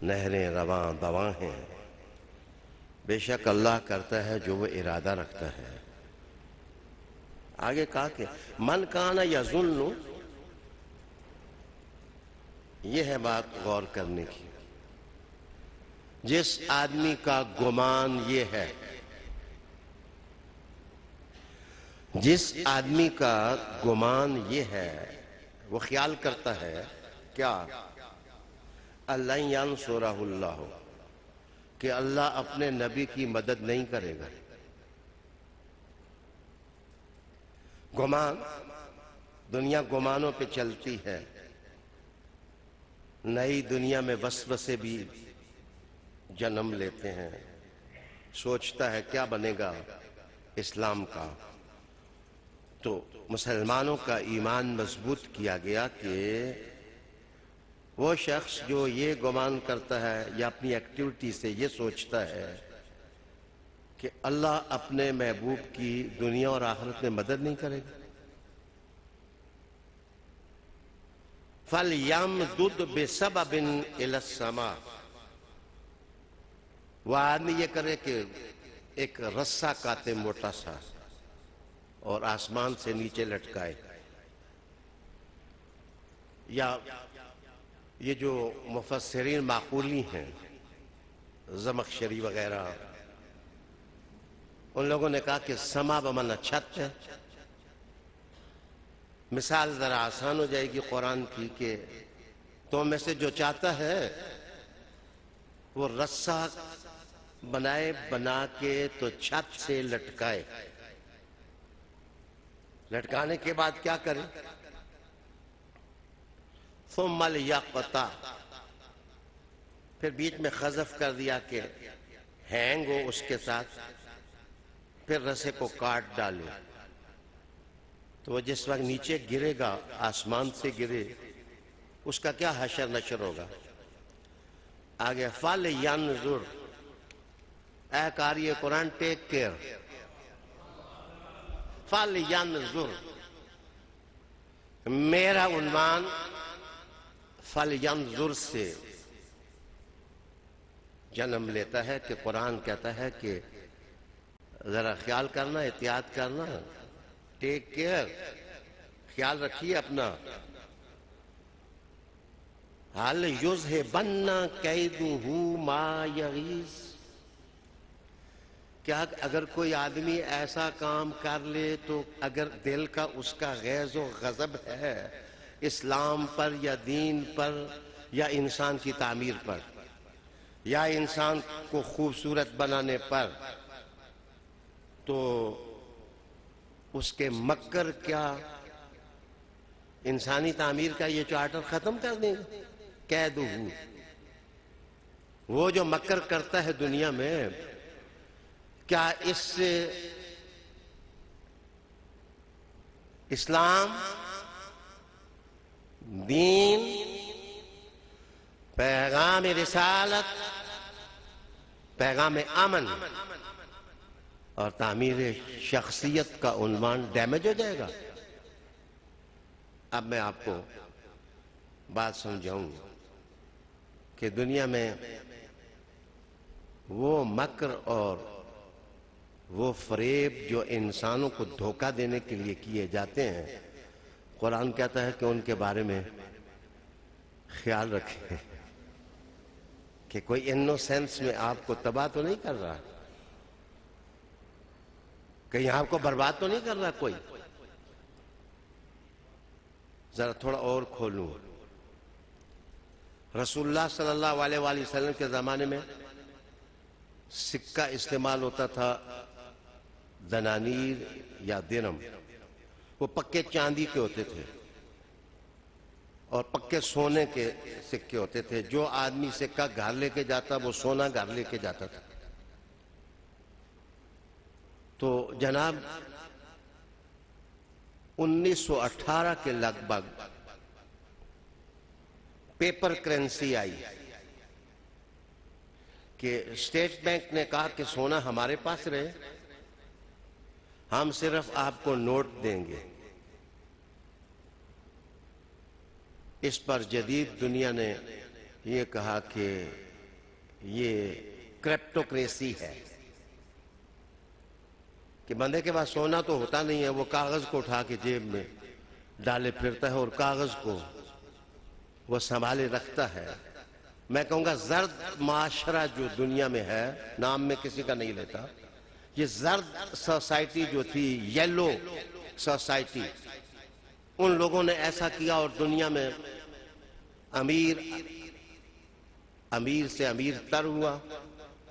نہریں رواں دواں ہیں. بے شک اللہ کرتا ہے جو وہ ارادہ رکھتا ہے. آگے کہا کہ من کانا یظن، یہ ہے بات غور کرنے کی. جس آدمی کا گمان یہ ہے، جس آدمی کا گمان یہ ہے، وہ خیال کرتا ہے کیا اللہ ینصرہ اللہ، کہ اللہ اپنے نبی کی مدد نہیں کرے گا. گمان، دنیا گمانوں پہ چلتی ہے. نئی دنیا میں وسوسے بھی جنم لیتے ہیں. سوچتا ہے کیا بنے گا اسلام کا. تو مسلمانوں کا ایمان مضبوط کیا گیا کہ وہ شخص جو یہ گمان کرتا ہے یا اپنی ایکٹیویٹی سے یہ سوچتا ہے کہ اللہ اپنے محبوب کی دنیا اور آخرت میں مدد نہیں کرے گا، فَلْيَمْدُدْ بِسَبَبٍ إِلَى السَّمَاءِ، وہ آدمی یہ کرے کہ ایک رسا کاتے موٹا سا اور آسمان سے نیچے لٹکائے. یا یہ جو مفسرین معقولی ہیں، زمخشری وغیرہ، ان لوگوں نے کہا کہ سما بمن چھت ہے. مثال ذرا آسان ہو جائے گی قرآن کی کہ تم میں سے جو چاہتا ہے وہ رسا بنا کے تو چھت سے لٹکائے. لٹکانے کے بعد کیا کریں؟ ثم لیقطع، پھر بیچ میں خزف کر دیا کہ ہینگ ہو اس کے ساتھ، پھر رسے کو کاٹ ڈالے. تو وہ جس وقت نیچے گرے گا، آسمان سے گرے، اس کا کیا حشر نشر ہوگا. آگے فَلْيَنْظُرْ، اے قاری قرآن ٹیک کیئر، فَلْيَنْظُرْ. میرا عنوان فَلْيَنْظُرْ سے جنم لیتا ہے کہ قرآن کہتا ہے کہ ذرا خیال کرنا، احتیاط کرنا، ٹیک کیئر، خیال رکھیے اپنا. حَلْ يُذْهِبَنَّ كَيْدُهُ مَا يَغِيظُ، کیا اگر کوئی آدمی ایسا کام کر لے تو اگر دل کا اس کا غیظ و غضب ہے اسلام پر یا دین پر یا انسان کی تعمیر پر یا انسان کو خوبصورت بنانے پر، تو اس کے مکر کیا انسانی تعمیر کا یہ چارٹر ختم کر دیں گے. کہہ دوں وہ جو مکر کرتا ہے دنیا میں، کیا اس سے اسلام، دین، پیغام رسالت، پیغام امن اور تعمیر شخصیت کا عنوان ڈیمیج ہو جائے گا؟ اب میں آپ کو بات سمجھاؤں کہ دنیا میں وہ مکر اور وہ فریب جو انسانوں کو دھوکہ دینے کے لیے کیے جاتے ہیں، قرآن کہتا ہے کہ ان کے بارے میں خیال رکھیں کہ کوئی انوسنس میں آپ کو تباہ تو نہیں کر رہا، کہیں آپ کو برباد تو نہیں کر رہا کوئی. ذرا تھوڑا اور کھولوں. رسول اللہ صلی اللہ علیہ وآلہ وسلم کے زمانے میں سکہ استعمال ہوتا تھا، دنانیر یا درہم، وہ پکے چاندی کے ہوتے تھے اور پکے سونے کے سکے ہوتے تھے. جو آدمی سکہ گھر لے کے جاتا وہ سونا گھر لے کے جاتا تھا. تو جناب 1918 کے لگ بھگ پیپر کرنسی آئی کہ اسٹیٹ بینک نے کہا کہ سونا ہمارے پاس رہے، ہم صرف آپ کو نوٹ دیں گے. اس پر جدید دنیا نے یہ کہا کہ یہ کرپٹوکریسی ہے، کہ بندے کے پاس سونا تو ہوتا نہیں ہے، وہ کاغذ کو اٹھا کے جیب میں ڈالے پھرتا ہے اور کاغذ کو وہ سنبھالے رکھتا ہے. میں کہوں گا زرد معاشرہ جو دنیا میں ہے، نام میں کسی کا نہیں لیتا، یہ زرد سوسائٹی جو تھی، یلو سوسائٹی، ان لوگوں نے ایسا کیا اور دنیا میں امیر سے امیر تر ہوا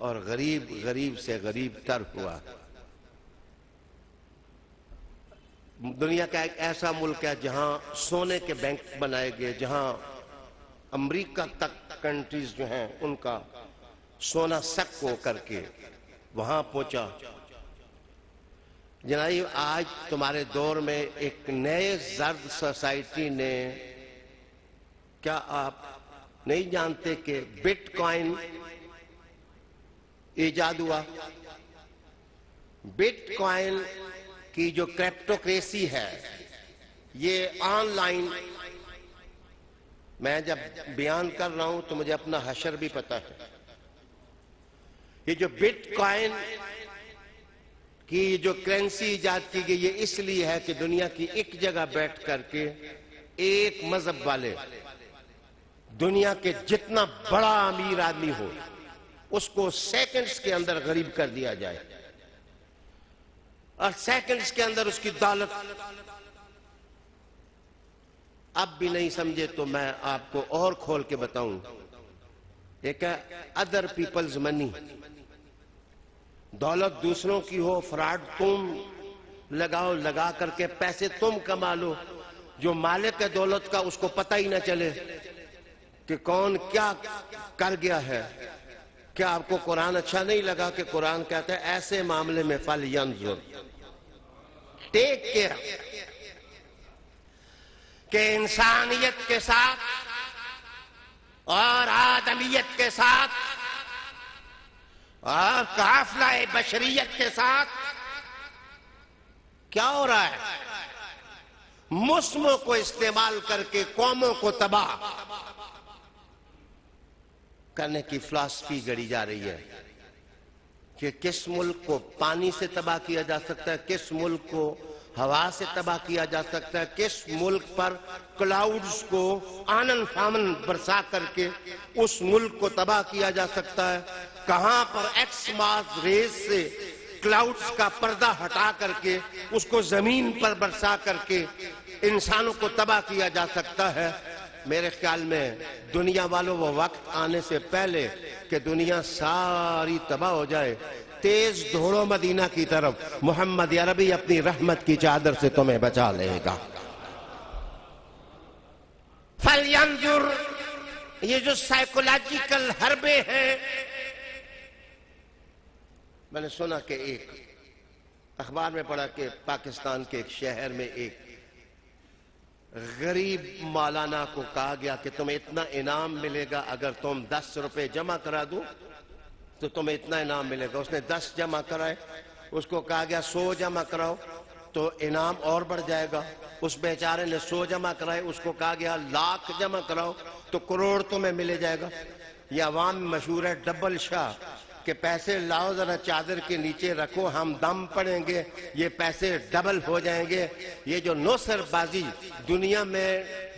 اور غریب غریب سے غریب تر ہوا. دنیا کا ایک ایسا ملک ہے جہاں سونے کے بینک بنائے گئے، جہاں امریکہ تک کنٹریز جو ہیں ان کا سونا سک کو کر کے وہاں پہنچا. جناب آج تمہارے دور میں ایک نئے زرد سوسائٹی نے، کیا آپ نہیں جانتے کہ بٹ کوائن ایجاد ہوا؟ بٹ کوائن کی جو کرپٹوکریسی ہے یہ آن لائن، میں جب بیان کر رہا ہوں تو مجھے اپنا حشر بھی پتہ ہے. یہ جو بٹ کوائن کہ جو کرنسی ایجاد کی گئی یہ اس لیے ہے کہ دنیا کی ایک جگہ بیٹھ کر کے ایک مذہب والے، دنیا کے جتنا بڑا امیر آدمی ہو، اس کو سیکنڈز کے اندر غریب کر دیا جائے اور سیکنڈز کے اندر اس کی دولت. اب بھی نہیں سمجھے تو میں آپ کو اور کھول کے بتاؤں. ایک ہے ادر پیپلز منی، دولت دوسروں کی ہو، فراڈ تم لگاؤ، لگا کر کے پیسے تم کما لو، جو مالک ہے دولت کا اس کو پتہ ہی نہ چلے کہ کون کیا کر گیا ہے. کیا آپ کو قرآن اچھا نہیں لگا کہ قرآن کہتا ہے ایسے معاملے میں فَلْيَنْظُرْ، ٹیک کیئر، کہ انسانیت کے ساتھ اور آدمیت کے ساتھ اور قافلہ بشریت کے ساتھ کیا ہو رہا ہے. مسلموں کو استعمال کر کے قوموں کو تباہ کرنے کی فلسفی گڑی جا رہی ہے کہ کس ملک کو پانی سے تباہ کیا جا سکتا ہے، کس ملک کو ہوا سے تباہ کیا جا سکتا ہے، کس ملک پر کلاؤڈز کو آنن فامن برسا کر کے اس ملک کو تباہ کیا جا سکتا ہے، کہاں پر ایکس مارک ریز سے کلاؤڈز کا پردہ ہٹا کر کے اس کو زمین پر برسا کر کے انسانوں کو تباہ کیا جا سکتا ہے. میرے خیال میں دنیا والوں وہ وقت آنے سے پہلے کہ دنیا ساری تباہ ہو جائے. تیز دھوڑو مدینہ کی طرف، محمد عربی اپنی رحمت کی چادر سے تمہیں بچا لے گا. فَلْيَنْظُرْ، یہ جو سائیکولوجیکل حربے ہیں، میں نے سنا کہ ایک اخبار میں پڑھا کہ پاکستان کے ایک شہر میں ایک غریب مولانا کو کہا گیا کہ تمہیں اتنا انعام ملے گا اگر تم 10 روپے جمع کرا دو تو تمہیں اتنا انعام ملے گا. اس نے 10 جمع کرائے، اس کو کہا گیا 100 جمع کراؤ تو انعام اور بڑھ جائے گا. اس بیچارے نے 100 جمع کرائے، اس کو کہا گیا 1,00,000 جمع کراؤ تو کروڑ تمہیں ملے جائے گا. یہ عوام مشہور ہے ڈبل شاہ کہ پیسے لاؤ ذرا چادر کے نیچے رکھو، ہم دم پڑیں گے، یہ پیسے ڈبل ہو جائیں گے. یہ جو نوسر بازی دنیا میں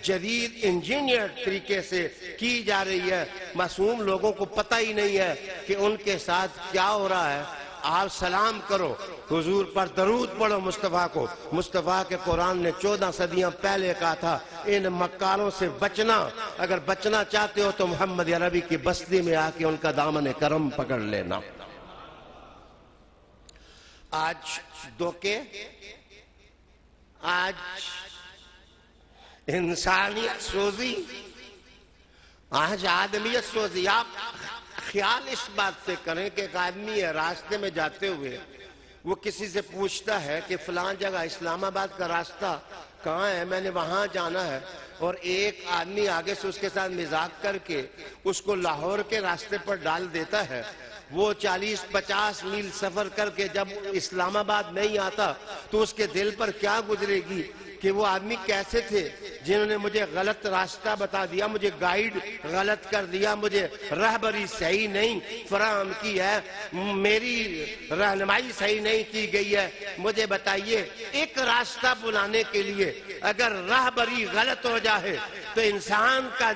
جدید انجینئر طریقے سے کی جا رہی ہے، معصوم لوگوں کو پتہ ہی نہیں ہے کہ ان کے ساتھ کیا ہو رہا ہے. آپ سلام کرو، حضور پر درود پڑھو مصطفیٰ کو۔ مصطفیٰ کے قرآن نے 14 صدیاں پہلے کہا تھا ان مکاروں سے بچنا، اگر بچنا چاہتے ہو تو محمد عربی کی بستی میں آ کے ان کا دامن کرم پکڑ لینا۔ آج دھوکے، آج انسانیت سوزی، آج آدمیت سوزی۔ آپ خیال اس بات سے کریں کہ ایک آدمی ہے راستے میں جاتے ہوئے، وہ کسی سے پوچھتا ہے کہ فلاں جگہ اسلام آباد کا راستہ کہاں ہے، میں نے وہاں جانا ہے، اور ایک آدمی آگے سے اس کے ساتھ مذاق کر کے اس کو لاہور کے راستے پر ڈال دیتا ہے۔ وہ 40-50 میل سفر کر کے جب اسلام آباد نہیں آتا تو اس کے دل پر کیا گزرے گی کہ وہ آدمی کیسے تھے جنہوں نے مجھے غلط راستہ بتا دیا، مجھے گائیڈ غلط کر دیا، مجھے رہبری صحیح نہیں فراہم کی ہے، میری رہنمائی صحیح نہیں کی گئی ہے۔ مجھے بتائیے ایک راستہ بلانے کے لیے اگر رہبری غلط ہو جائے تو انسان کا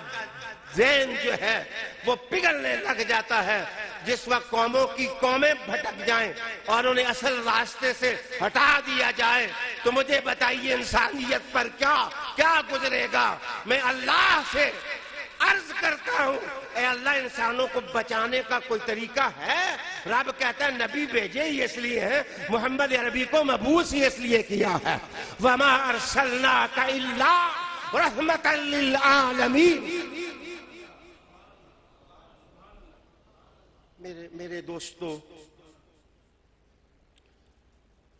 ذہن جو ہے وہ پگھلنے لگ جاتا ہے۔ جس وقت قوموں کی قومیں بھٹک جائیں اور انہیں اصل راستے سے ہٹا دیا جائے تو مجھے بتائیے انسانیت پر کیا گزرے گا۔ میں اللہ سے عرض کرتا ہوں، اے اللہ انسانوں کو بچانے کا کوئی طریقہ ہے؟ رب کہتا ہے نبی بھیجے ہی اس لیے ہیں، محمد عربی کو مبعوث ہی اس لیے کیا ہے۔ وَمَا أَرْسَلْنَاكَ إِلَّا رَحْمَةً لِّلْعَالَمِينَ۔ میرے دوستو،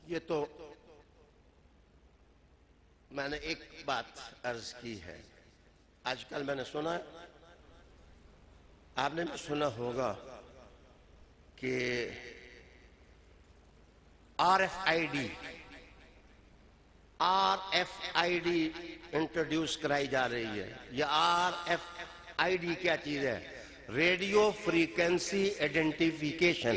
یہ تو میں نے ایک بات عرض کی ہے۔ آج کل میں نے سنا ہے، آپ نے بھی سنا ہوگا کہ RFID انٹروڈیوس کرائی جا رہی ہے۔ یہ RFID کیا چیز ہے؟ Radio frequency identification.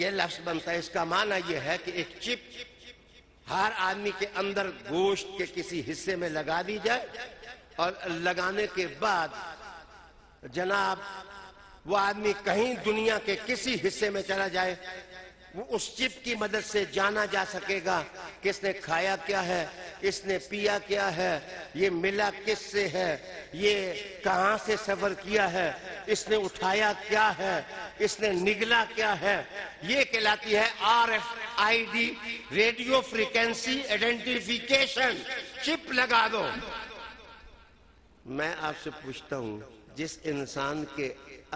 یہ لفظ بنتا ہے، اس کا معنی یہ ہے کہ ایک چپ ہر آدمی کے اندر گوشت کے کسی حصے میں لگا دی جائے، اور لگانے کے بعد جناب وہ آدمی کہیں دنیا کے کسی حصے میں چلا جائے، وہ اس چپ کی مدد سے جانا جا سکے گا کہ اس نے کھایا کیا ہے، اس نے پیا کیا ہے، یہ ملا کس سے ہے، یہ کہاں سے سفر کیا ہے، اس نے اٹھایا کیا ہے، اس نے نگلا کیا ہے۔ یہ کہلاتی ہے RFID، radio frequency identification. Chip لگا دو۔ میں آپ سے پوچھتا ہوں، جس انسان کے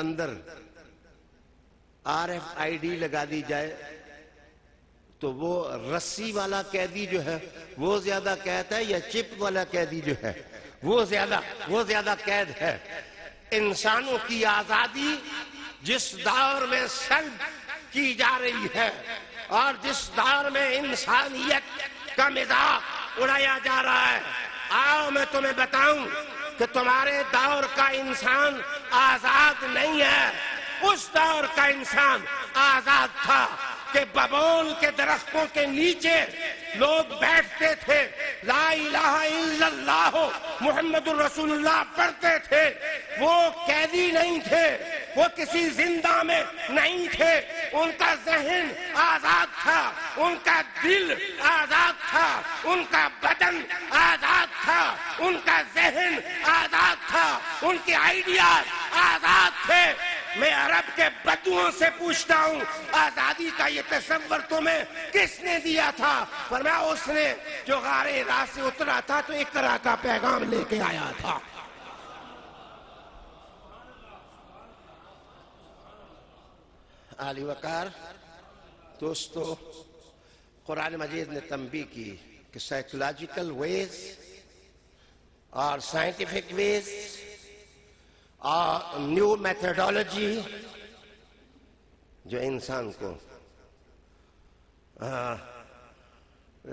اندر RFID لگا دی جائے تو وہ رسی والا قیدی جو ہے وہ زیادہ قید ہے یا چپ والا قیدی جو ہے وہ زیادہ قید ہے؟ انسانوں کی آزادی جس دور میں سلب کی جا رہی ہے اور جس دور میں انسانیت کا مذاق اڑایا جا رہا ہے، آؤ میں تمہیں بتاؤں کہ تمہارے دور کا انسان آزاد نہیں ہے۔ اس دور کا انسان آزاد تھا کہ ببول کے درختوں کے نیچے لوگ بیٹھتے تھے، لا الہ الا اللہ محمد الرسول اللہ پڑھتے تھے۔ وہ قیدی نہیں تھے، وہ کسی زندہ میں نہیں تھے، ان کا ذہن آزاد تھا، ان کا دل آزاد تھا، ان کا بدن آزاد تھا، ان کا ذہن آزاد تھا، ان کے آئیڈیاز آزاد تھے۔ میں عرب کے بدوؤں سے پوچھتا ہوں، آزادی کا یہ تصور تمہیں کس نے دیا تھا؟ فرمایا اس نے جو غار حرا سے اترا تھا تو اقرا کا پیغام لے کے آیا تھا۔ عالی وقار دوستو، قرآن مجید نے تنبیہ کی کہ سائیکولوجیکل ویز اور سائنٹیفک ویز اور نیو میتھڈالوجی جو انسان کو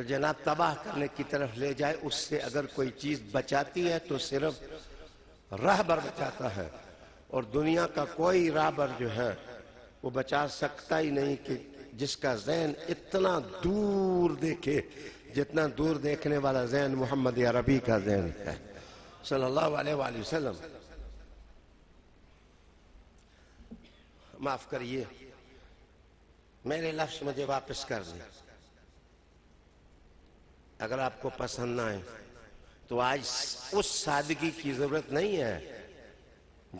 جناب تباہ کرنے کی طرف لے جائے، اس سے اگر کوئی چیز بچاتی ہے تو صرف راہبر بچاتا ہے، اور دنیا کا کوئی راہبر جو ہے وہ بچا سکتا ہی نہیں کہ جس کا ذہن اتنا دور دیکھے جتنا دور دیکھنے والا ذہن محمد عربی کا ذہن ہے صلی اللہ علیہ وآلہ وسلم۔ معاف کریے، میرے لفظ مجھے واپس کر دیں. اگر آپ کو پسند نہ آئے تو آج اس سادگی کی ضرورت نہیں ہے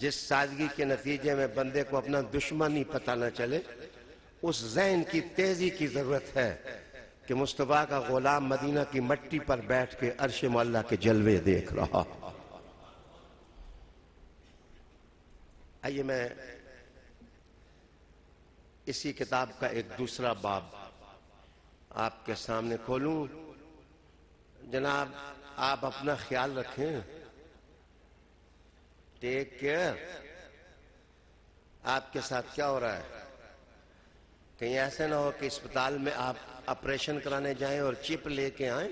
جس سادگی کے نتیجے میں بندے کو اپنا دشمن ہی پتہ نہ چلے. اس ذہن کی تیزی کی ضرورت ہے کہ مصطفیٰ کا غلام مدینہ کی مٹی پر بیٹھ کے عرش مولا کے جلوے دیکھ رہا. آئیے میں اسی کتاب کا ایک دوسرا باب آپ کے سامنے کھولوں. جناب آپ اپنا خیال رکھیں، ٹیک کیئر. آپ کے ساتھ کیا ہو رہا ہے؟ کہیں ایسے نہ ہو کہ اسپتال میں آپ آپریشن کرانے جائیں اور چپ لے کے آئیں.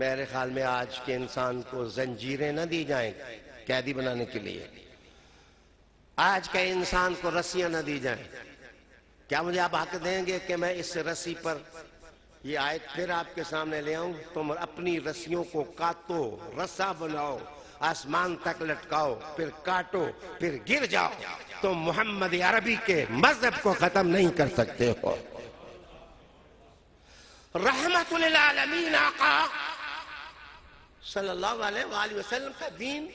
میرے خیال میں آج کے انسان کو زنجیریں نہ دی جائیں قیدی بنانے کے لیے، آج کے انسان کو رسیاں نہ دی جائیں. کیا مجھے آپ حق دیں گے کہ میں اس رسی پر یہ آیت پھر آپ کے سامنے لے آؤں؟ تم اپنی رسیوں کو کاٹو، رسا بناؤ، آسمان تک لٹکاؤ، پھر کاٹو، پھر گر جاؤ. تم محمد عربی کے مذہب کو ختم نہیں کر سکتے ہو. رحمت للعالمین آقا صلی اللہ علیہ وآلہ وسلم کا دین،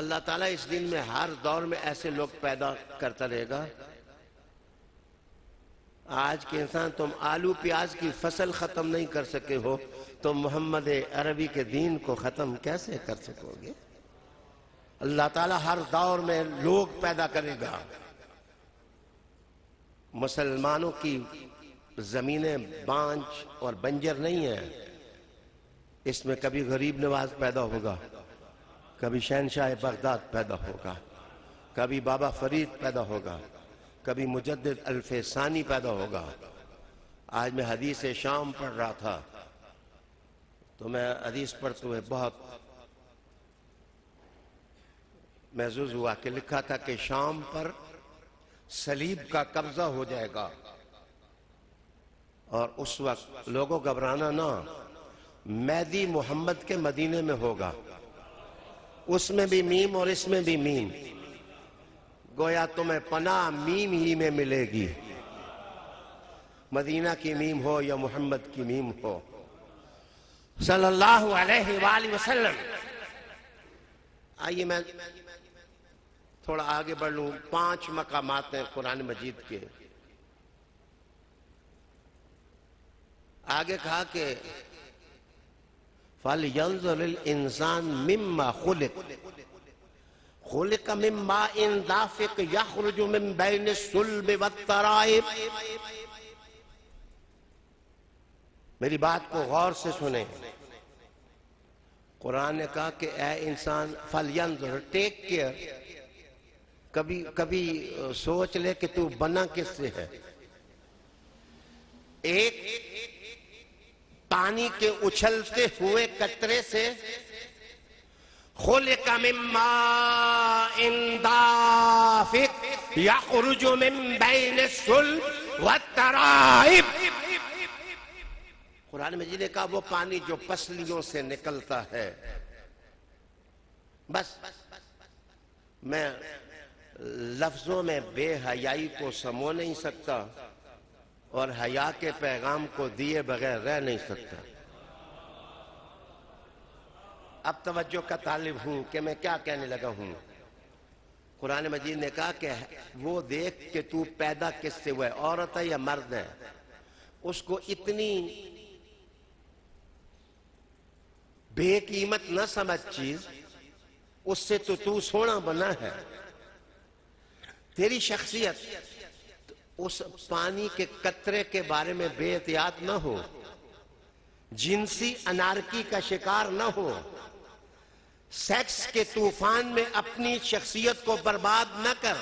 اللہ تعالیٰ اس دن میں ہر دور میں ایسے لوگ پیدا کرتا رہے گا. آج کے انسان، تم آلو پیاز کی فصل ختم نہیں کر سکے ہو، تم محمد عربی کے دین کو ختم کیسے کر سکو گے؟ اللہ تعالیٰ ہر دور میں لوگ پیدا کرے گا. مسلمانوں کی زمینیں بانج اور بنجر نہیں ہیں. اس میں کبھی غریب نواز پیدا ہوگا، کبھی شہنشاہ بغداد پیدا ہوگا، کبھی بابا فرید پیدا ہوگا، کبھی مجدد الفسانی پیدا ہوگا. آج میں حدیث شام پڑھ رہا تھا تو میں حدیث پڑھتے ہوئے بہت محظوظ ہوا کہ لکھا تھا کہ شام پر صلیب کا قبضہ ہو جائے گا اور اس وقت لوگوں گھبرانا نہ، مہدی محمد کے مدینے میں ہوگا. اس میں بھی میم اور اس میں بھی میم، گویا تمہیں پناہ میم ہی میں ملے گی. مدینہ کی میم ہو یا محمد کی میم ہو صلی اللہ علیہ وآلہ وسلم. آئیے میں تھوڑا آگے بڑھ لوں. 5 مقامات ہیں قرآن مجید کے. آگے کہا کہ فَلْيَنْظُرِ الْإِنسَانِ مِمَّا خُلِقَ خُلِقَ مِنْ مَاءٍ دَافِقٍ يَخْرُجُ مِنْ بَيْنِ الصُّلْبِ وَالتَّرَائِبِ. میری بات کو غور سے سنیں. قرآن نے کہا کہ اے انسان فَلْيَنْظُرِ، ٹیک کیئر، کبھی سوچ لے کہ تو بنا کس سے ہے. ایک پانی کے اچھلتے ہوئے قطرے سے خلق من ماء دافق یخرج من بین الصلب والترائب. قرآن مجید نے کہا وہ پانی جو پسلیوں سے نکلتا ہے. بس میں لفظوں میں بے حیائی کو سمو نہیں سکتا اور حیا کے پیغام کو دیے بغیر رہ نہیں سکتا. اب توجہ کا طالب ہوں کہ میں کیا کہنے لگا ہوں. قرآن مجید نے کہا کہ وہ دیکھ کہ تو پیدا کس سے ہوا ہے، عورت ہے یا مرد ہے. اس کو اتنی بے قیمت نہ سمجھ چیز، اس سے تو سونا بنا ہے. تیری شخصیت اس پانی کے قطرے کے بارے میں بے احتیاط نہ ہو، جنسی انارکی کا شکار نہ ہو، سیکس کے طوفان میں اپنی شخصیت کو برباد نہ کر.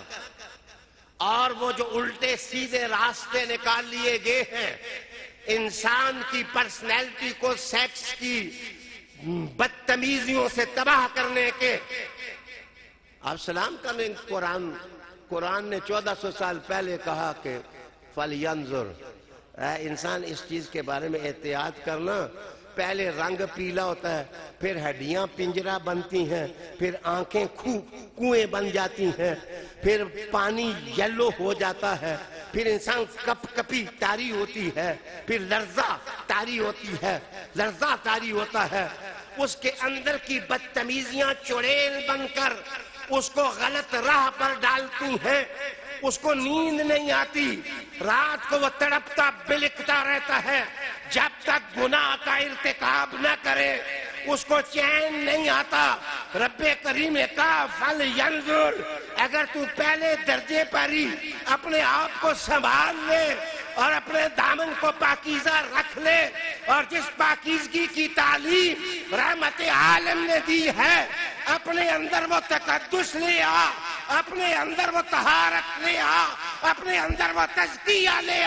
اور وہ جو الٹے سیدھے راستے نکال لیے گئے ہیں، انسان کی پرسنالٹی کو سیکس کی بدتمیزیوں سے تباہ کرنے کے. آپ سلام کریں. قرآن نے 1400 سال پہلے کہا کہ فَلْيَنْظُرْ، اے انسان اس چیز کے بارے میں احتیاط کرنا پہلے رنگ پیلا ہوتا ہے، پھر ہڈیاں پنجرہ بنتی ہیں، پھر آنکھیں کوئیں بن جاتی ہیں، پھر پانی یلو ہو جاتا ہے، پھر انسان کپ کپی تاری ہوتی ہے، پھر لرزہ تاری ہوتی ہے، لرزہ تاری ہوتا ہے، اس کے اندر کی بدتمیزیاں چڑیل بن کر اس کو غلط راہ پر ڈالتی ہیں، اس کو نیند نہیں آتی، رات کو وہ تڑپتا بلکتا رہتا ہے، جب تک گناہ کا ارتکاب نہ کرے اس کو چین نہیں آتا۔ رب کریم نے کہا فَلْيَنْظُرْ، اگر تو پہلے درجے پر ہی اپنے آپ کو سنبھال لے اور اپنے دامن کو پاکیزہ رکھ لے، اور جس پاکیزگی کی تعلیم رحمت عالم نے دی ہے، اپنے اندر وہ تقدس لے آ، اپنے اندر وہ طہارت لے آ، اپنے اندر وہ تزکیہ لے آ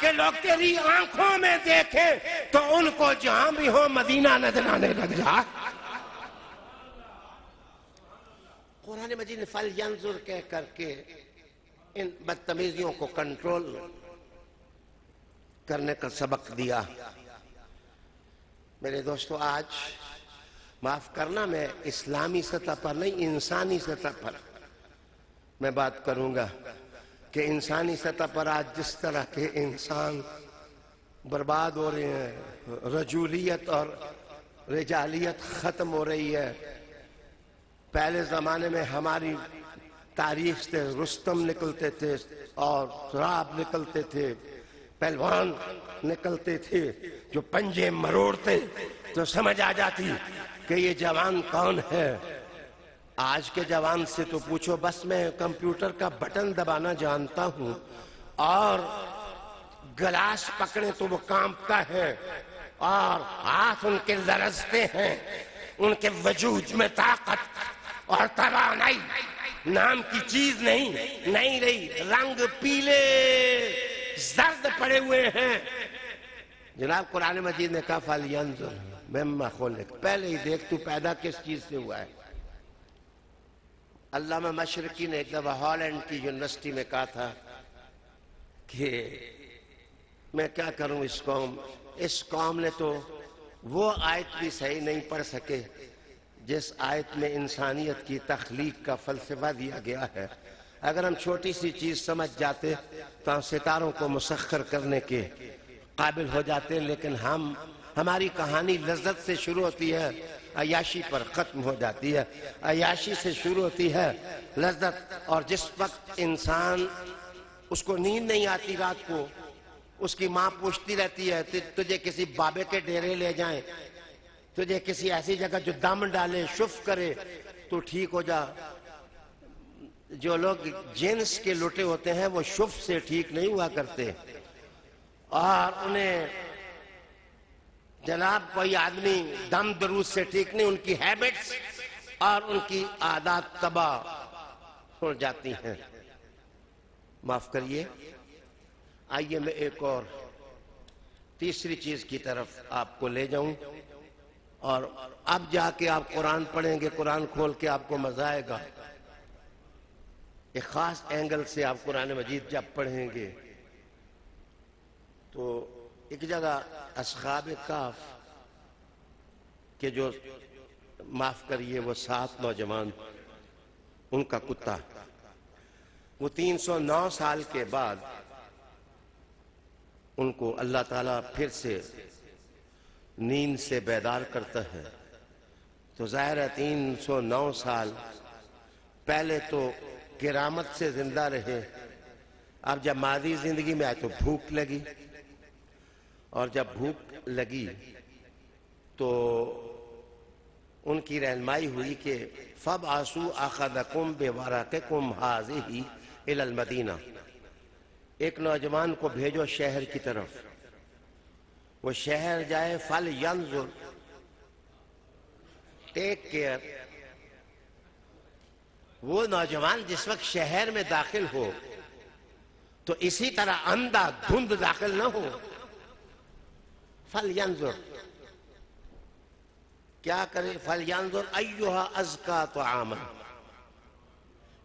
کہ لوگ تیری آنکھوں میں دیکھیں تو ان کو جہاں بھی ہو مدینہ نظر آنے لگ جائے۔ قرآن مجید نے فَلْيَنْظُرْ کہہ کر کے ان بدتمیزیوں کو کنٹرول کرنے کا سبق دیا۔ میرے دوستو، آج معاف کرنا میں اسلامی سطح پر نہیں، انسانی سطح پر میں بات کروں گا کہ انسانی سطح پر آج جس طرح کے انسان برباد ہو رہے ہیں، رجولیت اور رجالیت ختم ہو رہی ہے۔ پہلے زمانے میں ہماری تاریخ سے رستم نکلتے تھے اور سراب نکلتے تھے، پہلوان نکلتے تھے جو پنجے مروڑتے تو سمجھ آ جاتی کہ یہ جوان کون ہے۔ آج کے جوان سے تو پوچھو، بس میں کمپیوٹر کا بٹن دبانا جانتا ہوں اور گلاس پکڑے تو وہ کانپتا ہے، اور ہاتھ ان کے لرزتے ہیں، ان کے وجود میں طاقت اور توانائی نام کی چیز نہیں رہی، رنگ پیلے زرد پڑے ہوئے ہیں۔ جناب قرآن مجید نے کہا فَلْيَنْظُرْ مِمَّا خُلِقَ، پہلے ہی دیکھ تو پیدا کس چیز سے ہوا ہے۔ علامہ مشرقی نے ایک دفعہ ہالینڈ کی یونیورسٹی میں کہا تھا کہ میں کیا کروں اس قوم نے تو وہ آیت بھی صحیح نہیں پڑھ سکے جس آیت میں انسانیت کی تخلیق کا فلسفہ دیا گیا ہے۔ اگر ہم چھوٹی سی چیز سمجھ جاتے تو ہم ستاروں کو مسخر کرنے کے قابل ہو جاتے، لیکن ہماری کہانی لذت سے شروع ہوتی ہے، عیاشی پر ختم ہو جاتی ہے، عیاشی سے شروع ہوتی ہے لذت، اور جس وقت انسان اس کو نیند نہیں آتی، رات کو اس کی ماں پوچھتی رہتی ہے تجھے کسی بابے کے ڈیرے لے جائیں، تجھے کسی ایسی جگہ جو دامن ڈالے شف کرے تو ٹھیک ہو جا۔ جو لوگ جنس کے لوٹے ہوتے ہیں وہ شف سے ٹھیک نہیں ہوا کرتے، اور انہیں جناب کوئی آدمی دم درود سے ٹھیک نہیں، ان کی ہیبٹس اور ان کی عادات تباہ ہو جاتی ہیں۔ معاف کریے، آئیے میں ایک اور تیسری چیز کی طرف آپ کو لے جاؤں، اور اب جا کے آپ قرآن پڑھیں گے، قرآن کھول کے آپ کو مزہ آئے گا۔ ایک خاص اینگل سے آپ قرآن مجید جب پڑھیں گے تو ایک جگہ اصحاب کہف کے جو معاف کریے وہ 7 نوجوان، ان کا کتا، وہ 309 سال کے بعد ان کو اللہ تعالیٰ پھر سے نیند سے بیدار کرتا ہے۔ تو ظاہر ہے 309 سال پہلے تو کرامت سے زندہ رہے، اب جب مادی زندگی میں آئے تو بھوک لگی، اور جب بھوک لگی تو ان کی رہنمائی ہوئی کہ فَبْعَثُوا أَخَذَكُمْ بِوَرَقِكُمْ هَٰذِهِ إِلَى الْمَدِينَةِ، ایک نوجوان کو بھیجو شہر کی طرف، وہ شہر جائے، فَلْيَنْظُرْ ٹیک کیئر، وہ نوجوان جس وقت شہر میں داخل ہو تو اسی طرح اندھا دھند داخل نہ ہو۔ فَلْيَنْظُرْ کیا کرے، فَلْيَنْظُرْ أَيُّهَا أَزْكَى طَعَامًا،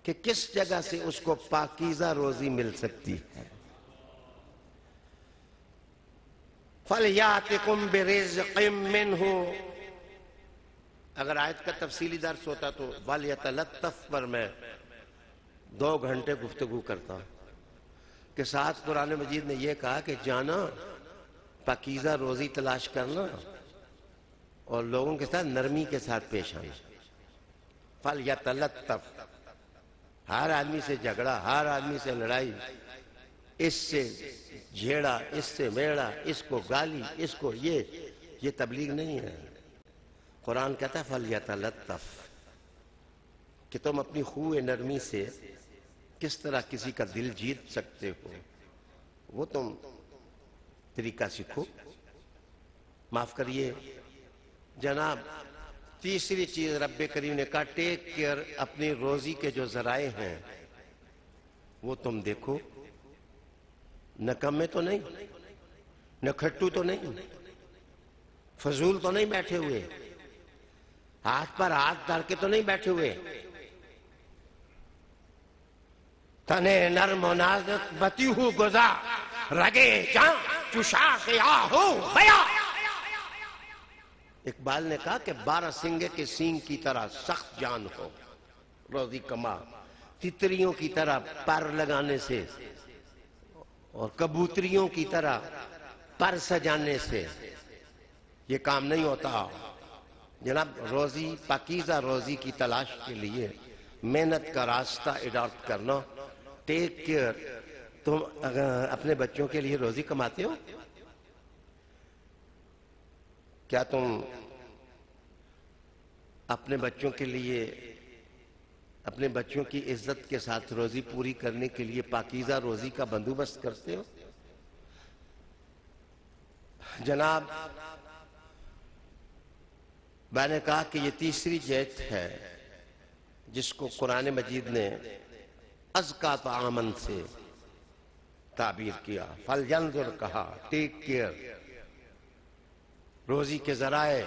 کہ کس جگہ سے اس کو پاکیزہ روزی مل سکتی ہے۔ فَلْيَاتِكُمْ بِرِزْقٍ مِّنْهُ. اگر آیت کا تفصیلی درس ہوتا تو وَلْيَتَلَطَّفْ پر میں 2 گھنٹے گفتگو کرتا کہ ساتھ قرآن مجید نے یہ کہا کہ جانا پاکیزہ روزی تلاش کرنا اور لوگوں کے ساتھ نرمی کے ساتھ پیش آنا. فَلْيَتَلَطَّفْ، ہر آدمی سے جھگڑا، ہر آدمی سے لڑائی، اس سے جھیڑا، اس سے میڑا، اس کو گالی، اس کو یہ تبلیغ نہیں ہے. قرآن کہتا ہے فَلْيَتَلَطَّفْ کہ تم اپنی خوئے نرمی سے کس طرح کسی کا دل جیت سکتے ہو وہ تم طریقہ سیکھو. معاف کریے جناب، تیسری چیز رب کریم نے کہا ٹیک کیئر، اپنی روزی کے جو ذرائع ہیں وہ تم دیکھو، نہ کمے تو نہیں، نہ کھٹو تو نہیں، فضول تو نہیں بیٹھے ہوئے، ہاتھ پر ہاتھ ڈال کے تو نہیں بیٹھے ہوئے. تنے نرم و نازک بتیہو گزا رگے جاں چشا خیا ہو بیا. اقبال نے کہا کہ 12 سنگے کے سینگ کی طرح سخت جان ہو، روزی کما، تتریوں کی طرح پر لگانے سے اور کبوتریوں کی طرح پر سجانے سے یہ کام نہیں ہوتا. جناب روزی، پاکیزہ روزی کی تلاش کے لیے محنت کا راستہ اڈاپٹ کرنا. ٹیک کیئر، تم اپنے بچوں کے لیے روزی کماتے ہو؟ کیا تم اپنے بچوں کے لیے، اپنے بچوں کی عزت کے ساتھ روزی پوری کرنے کے لیے پاکیزہ روزی کا بندوبست کرتے ہو؟ جناب میں نے کہا کہ یہ تیسری جہت ہے جس کو قرآن مجید نے ازکیٰ طعامًا سے تعبیر کیا. فَلْيَنْظُرْ کہا، ٹیک کیئر، روزی کے ذرائع.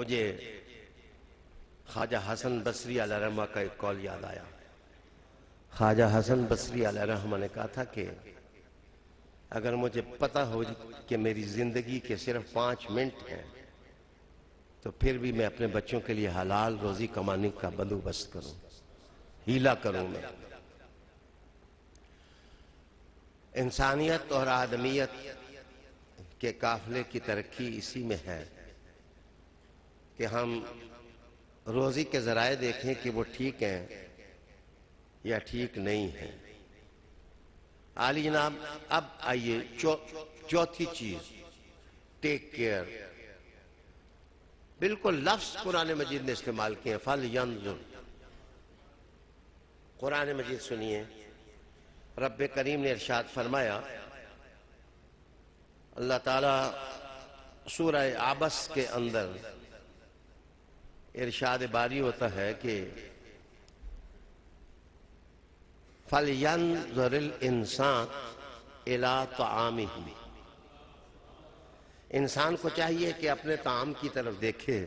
مجھے خواجہ حسن بصری علیہ رحمہ کا ایک قول یاد آیا. خواجہ حسن بصری علیہ رحمہ نے کہا تھا کہ اگر مجھے پتہ ہو کہ میری زندگی کے صرف 5 منٹ ہیں تو پھر بھی میں اپنے بچوں کے لیے حلال روزی کمانے کا بندوبست کروں، ہیلا کروں. میں انسانیت اور آدمیت کے قافلے کی ترقی اسی میں ہے کہ ہم روزی کے ذرائع دیکھیں کہ وہ ٹھیک ہیں یا ٹھیک نہیں ہیں. عالی جناب اب آئیے چوتھی چیز، ٹیک کیئر. بالکل لفظ قرآن مجید نے استعمال کیے ہیں فَلْيَنْظُرْ. قرآن مجید سنیے، رب کریم نے ارشاد فرمایا، اللہ تعالی سورہ عبس کے اندر ارشاد باری ہوتا ہے کہ فَلْيَنْظُرِ الْإِنسَانُ إِلَىٰ طَعَامِهِ. انسان کو چاہیے کہ اپنے طعام کی طرف دیکھے،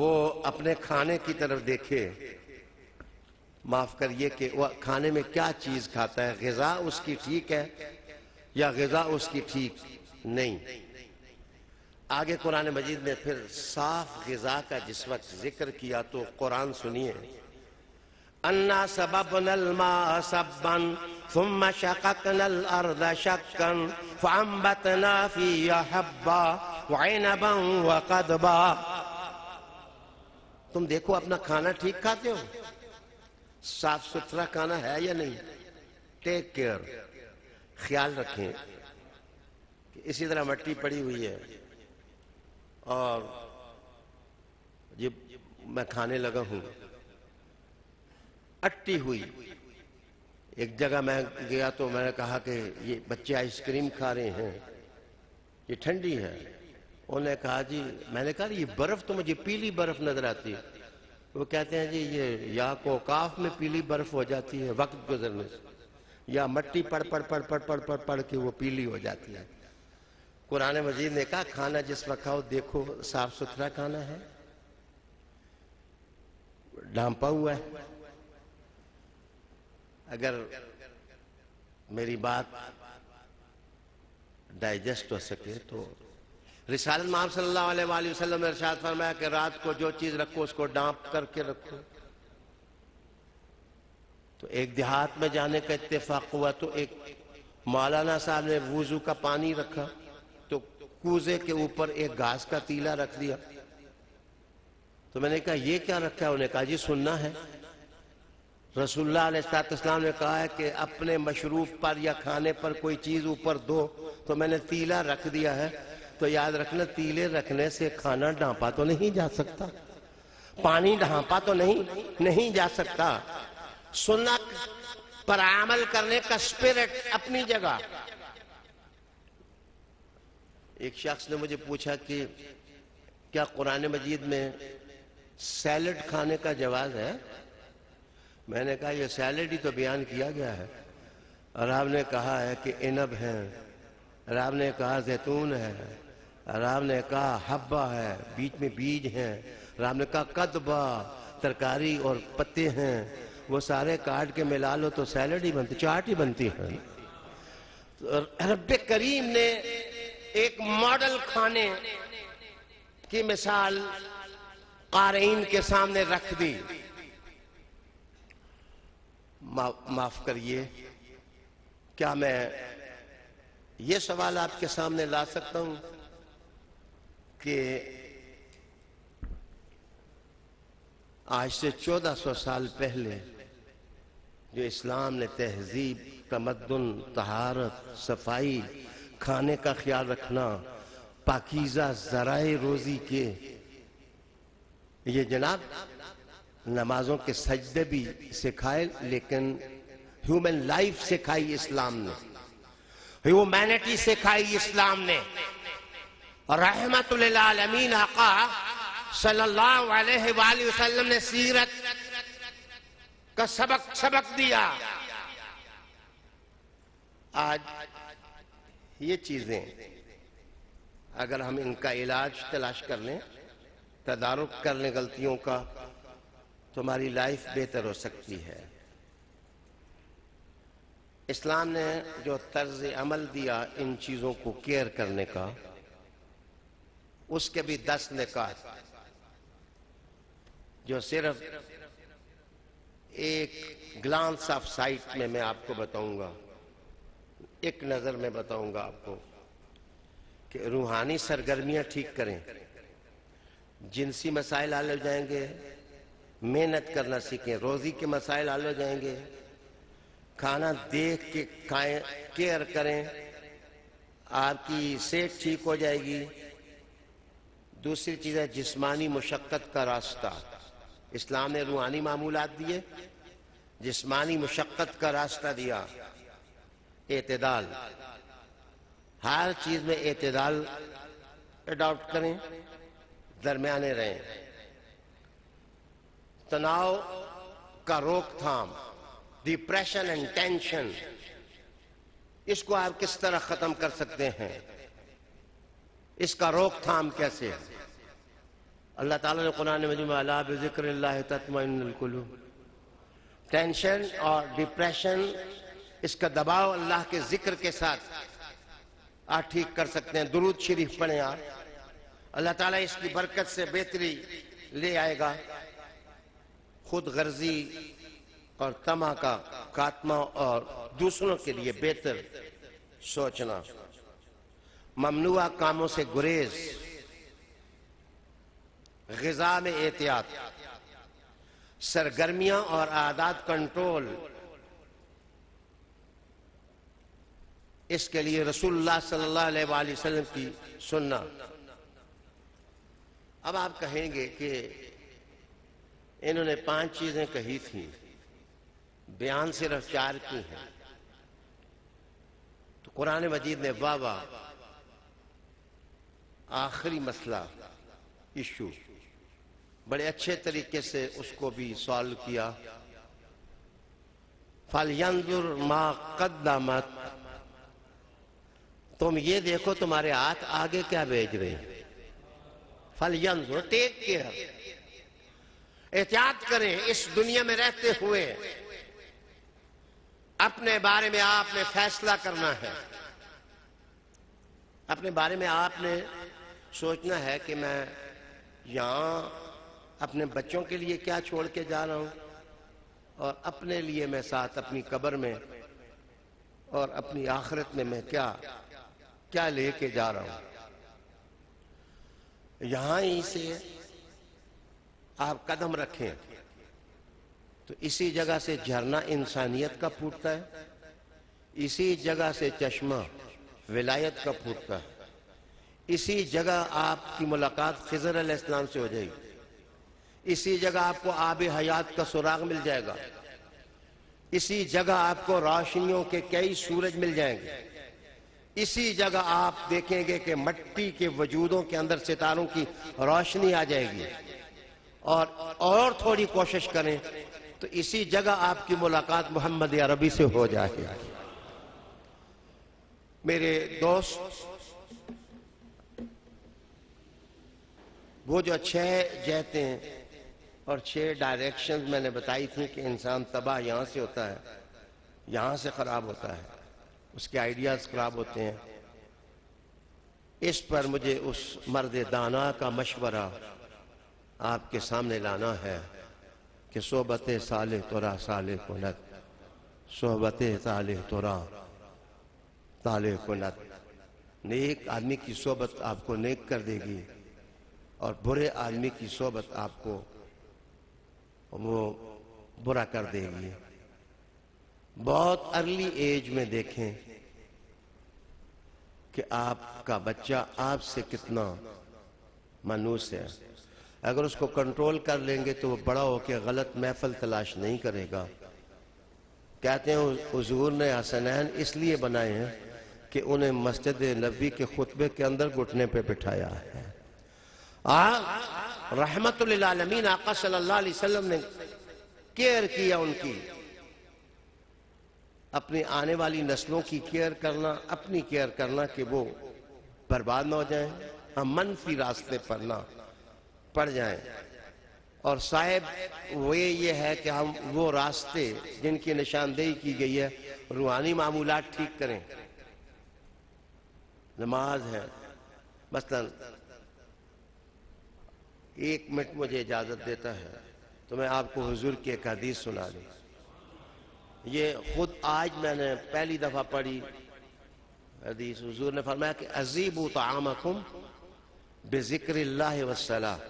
وہ اپنے کھانے کی طرف دیکھے. معاف کریے کہ وہ کھانے میں کیا چیز کھاتا ہے، غذا اس کی ٹھیک ہے یا غذا اس کی ٹھیک نہیں. آگے قرآن مجید میں پھر صاف غذا کا جس وقت ذکر کیا تو قرآن سنیے، اَنَّا سَبَبْنَا الْمَاءَ سَبًّا ثُمَّ شَقَقْنَا الْأَرْضَ شَقًّا فَأَنْبَتْنَا فِيهَا حَبًّا وَعِنَبًا وَقَضْبًا. تم دیکھو اپنا کھانا ٹھیک کھاتے ہو، صاف ستھرا کھانا ہے یا نہیں. ٹیک کیئر، خیال رکھیں کہ اسی طرح مٹی پڑی ہوئی ہے اور جب میں کھانے لگا ہوں اٹی ہوئی. ایک جگہ میں گیا تو میں نے کہا کہ یہ بچے آئس کریم کھا رہے ہیں، یہ ٹھنڈی ہے. انہوں نے کہا جی، میں نے کہا یہ برف تو مجھے پیلی برف نظر آتی ہے. وہ کہتے ہیں جی یہ یا کوکاف میں پیلی برف ہو جاتی ہے وقت گزرنے سے، یا مٹی پڑ پڑ پڑ پڑ پڑ پڑ پڑ کے وہ پیلی ہو جاتی ہے. قرآن مجید نے کہا کھانا جس وقت کھاؤ دیکھو صاف ستھرا کھانا ہے، ڈھانپا ہوا ہے. اگر میری بات ڈائجسٹ ہو سکے تو رسالت مآب صلی اللہ علیہ وسلم نے ارشاد فرمایا کہ رات کو جو چیز رکھو اس کو ڈانپ کر کے رکھو. تو ایک دیہات میں جانے کا اتفاق ہوا تو ایک مولانا صاحب نے وضو کا پانی رکھا تو کوزے کے اوپر ایک گھاس کا تیلا رکھ دیا. تو میں نے کہا یہ کیا رکھا ہے؟ انہوں نے کہا جی سننا ہے. رسول اللہ علیہ السلام نے کہا ہے کہ اپنے مشروب پر یا کھانے پر کوئی چیز اوپر دو تو میں نے تیلا رکھ دیا ہے. تو یاد رکھنا تیلے رکھنے سے کھانا ڈھانپا تو نہیں جا سکتا، پانی ڈھانپا تو نہیں جا سکتا. سنت پر عمل کرنے کا اسپرٹ اپنی جگہ. ایک شخص نے مجھے پوچھا کہ کیا قرآن مجید میں سیلڈ کھانے کا جواز ہے؟ میں نے کہا یہ سیلڈ ہی تو بیان کیا گیا ہے، اور آپ نے کہا ہے کہ عنب ہے، اور آپ نے کہا زیتون ہے، اور آپ نے کہا حبہ ہے، بیچ میں بیج ہیں، اور آپ نے کہا قدبہ ترکاری اور پتے ہیں، وہ سارے کاٹ کے ملا لو تو سیلڈ ہی بنتی، چاٹ ہی بنتی ہے. رب کریم نے ایک ماڈل کھانے کی مثال قارئین کے سامنے رکھ دی. معاف کریے، کیا میں یہ سوال آپ کے سامنے لا سکتا ہوں کہ آج سے 1400 سال پہلے جو اسلام نے تہذیب، تمدن، طہارت، صفائی، کھانے کا خیال رکھنا، پاکیزہ ذرائع روزی کے یہ جناب نمازوں کے سجدے بھی سکھائے، لیکن ہیومن لائف سکھائی اسلام نے، ہیومینٹی سکھائی اسلام نے. اور رحمت للعالمین آقا صلی اللہ علیہ وآلہ وسلم نے سیرت کا سبق دیا. آج یہ چیزیں اگر ہم ان کا علاج تلاش کر لیں، تدارک کر لیں غلطیوں کا، تو ہماری لائف بہتر ہو سکتی ہے. اسلام نے جو طرز عمل دیا ان چیزوں کو کیئر کرنے کا، اس کے بھی 10 نکات جو صرف ایک گلانس آف سائٹ میں آپ کو بتاؤں گا، ایک نظر میں بتاؤں گا آپ کو کہ روحانی سرگرمیاں ٹھیک کریں، جنسی مسائل حل ہو جائیں گے، محنت کرنا سیکھیں، روزی کے مسائل حل ہو جائیں گے، کھانا دیکھ کے کھائیں، کیئر کریں، آپ کی صحت ٹھیک ہو جائے گی. دوسری چیز ہے جسمانی مشقت کا راستہ. اسلام نے روحانی معمولات دیے، جسمانی مشقت کا راستہ دیا. اعتدال، ہر چیز میں اعتدال اڈاپٹ کریں، درمیانے رہیں. تناؤ کا روک تھام، ڈپریشن اینڈ ٹینشن، اس کو آپ کس طرح ختم کر سکتے ہیں، اس کا روک تھام کیسے ہے؟ اللہ تعالیٰ نے قرآن مجید میں الا بذکر اللہ تطمئن القلوب، ٹینشن اور ڈپریشن اس کا دباؤ اللہ کے ذکر کے ساتھ آپ ٹھیک کر سکتے ہیں. درود شریف پڑھیں آپ، اللہ تعالیٰ اس کی برکت سے بہتری لے آئے گا. خود غرضی اور تمہ کا خاتمہ اور دوسروں کے لیے بہتر سوچنا. ممنوع کاموں سے گریز، غذا میں احتیاط، سرگرمیاں اور عادات کنٹرول. اس کے لیے رسول اللہ صلی اللہ علیہ وآلہ وسلم کی سننا. اب آپ کہیں گے کہ انہوں نے 5 چیزیں کہی تھیں، بیان صرف 4 کی ہیں. تو قرآن مجید نے آخری مسئلہ ایشو بڑے اچھے طریقے سے اس کو بھی سالو کیا. فَلْيَنْظُرْ مَا قَدَّمَتْ، تم یہ دیکھو تمہارے ہاتھ آگے کیا بھیج رہے ہیں. فَلْيَنْظُرْ، ٹیک کیئر، احتیاط کریں اس دنیا میں رہتے ہوئے. اپنے بارے میں آپ نے فیصلہ کرنا ہے، اپنے بارے میں آپ نے سوچنا ہے کہ میں یہاں اپنے بچوں کے لیے کیا چھوڑ کے جا رہا ہوں، اور اپنے لیے میں ساتھ اپنی قبر میں اور اپنی آخرت میں میں کیا لے کے جا رہا ہوں۔ یہاں ہی سے آپ قدم رکھیں تو اسی جگہ سے جھرنا انسانیت کا پھوٹتا ہے، اسی جگہ سے چشمہ ولایت کا پھوٹتا ہے، اسی جگہ آپ کی ملاقات خضر علیہ السلام سے ہو جائے گی، اسی جگہ آپ کو آب حیات کا سراغ مل جائے گا، اسی جگہ آپ کو روشنیوں کے کئی سورج مل جائیں گے، اسی جگہ آپ دیکھیں گے کہ مٹی کے وجودوں کے اندر ستاروں کی روشنی آ جائے گی، اور تھوڑی کوشش کریں تو اسی جگہ آپ کی ملاقات محمد عربی سے ہو جائے گی۔ میرے دوست، وہ جو 6 جہتیں اور 6 ڈائریکشنز میں نے بتائی تھی کہ انسان تباہ یہاں سے ہوتا ہے، یہاں سے خراب ہوتا ہے، اس کے آئیڈیاز خراب ہوتے ہیں، اس پر مجھے اس مرد دانا کا مشورہ آپ کے سامنے لانا ہے کہ صحبت صالح ترا صالح کنت، صحبت صالح ترا صالح کنت، نیک آدمی کی صحبت آپ کو نیک کر دے گی اور برے آدمی کی صحبت آپ کو وہ برا کر دے گی۔ بہت ارلی ایج میں دیکھیں کہ آپ کا بچہ آپ سے کتنا مانوس ہے، اگر اس کو کنٹرول کر لیں گے تو وہ بڑا ہو کے غلط محفل تلاش نہیں کرے گا۔ کہتے ہیں حضور نے حسنین اس لیے بنائے ہیں کہ انہیں مسجد نبوی کے خطبے کے اندر گھٹنے پہ بٹھایا ہے۔ رحمت للعالمین آقا صلی اللہ علیہ وسلم نے کیئر کیا ان کی، اپنی آنے والی نسلوں کی کیئر کرنا، اپنی کیئر کرنا کہ وہ برباد نہ ہو جائیں، ہم منفی راستے پر نہ پڑ جائیں۔ اور صاحب وہ یہ ہے کہ ہم وہ راستے جن کی نشاندہی کی گئی ہے، روحانی معمولات ٹھیک کریں، نماز ہے مثلاً۔ ایک منٹ مجھے اجازت دیتا ہے تو میں آپ کو حضور کی ایک حدیث سنا دوں۔ یہ خود آج میں نے پہلی دفعہ پڑھی حدیث۔ حضور نے فرمایا کہ اذیبوا طعامکم بذکر اللہ والصلاۃ،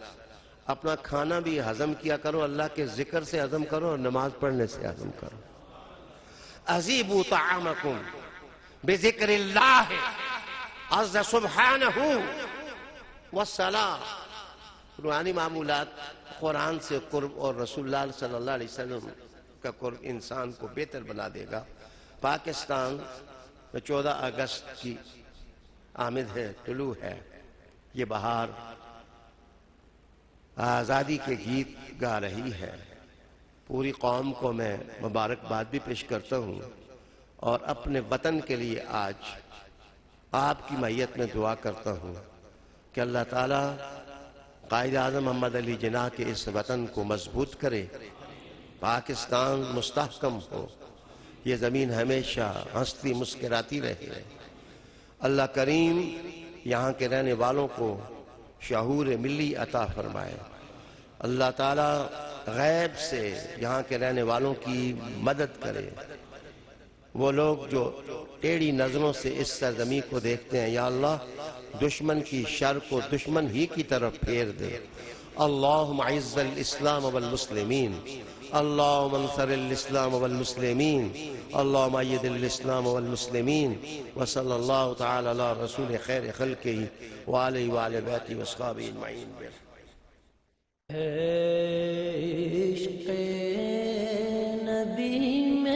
اپنا کھانا بھی ہضم کیا کرو، اللہ کے ذکر سے ہضم کرو اور نماز پڑھنے سے ہضم کرو۔ اذیبوا طعامکم بذکر اللہ عز سبحانہ والصلاۃ، روحانی معمولات، قرآن سے قرب اور رسول اللہ صلی اللہ علیہ وسلم کا قرب انسان کو بہتر بنا دے گا۔ پاکستان میں 14 اگست کی آمد ہے، طلوع ہے یہ بہار، آزادی کے گیت گا رہی ہے۔ پوری قوم کو میں مبارکباد بھی پیش کرتا ہوں اور اپنے وطن کے لیے آج آپ کی معیت میں دعا کرتا ہوں کہ اللہ تعالیٰ قائد اعظم محمد علی جناح کے اس وطن کو مضبوط کرے، پاکستان مستحکم ہو، یہ زمین ہمیشہ ہنستی مسکراتی رہے۔ اللہ کریم یہاں کے رہنے والوں کو شعور ملی عطا فرمائے۔ اللہ تعالیٰ غیب سے یہاں کے رہنے والوں کی مدد کرے، وہ لوگ جو ٹیڑھی نظروں سے اس سرزمین کو دیکھتے ہیں، یا اللہ دشمن کی شر کو دشمن ہی کی طرف پھیر دے۔ اللہم اعز الاسلام والمسلمین، اللہم انصر الاسلام والمسلمین، اللہم اید الاسلام والمسلمین، وصلی اللہ تعالی علی رسول خیر خلقہ وعلی وعلی بیتی واصحابہ اجمعین۔ عشق نبی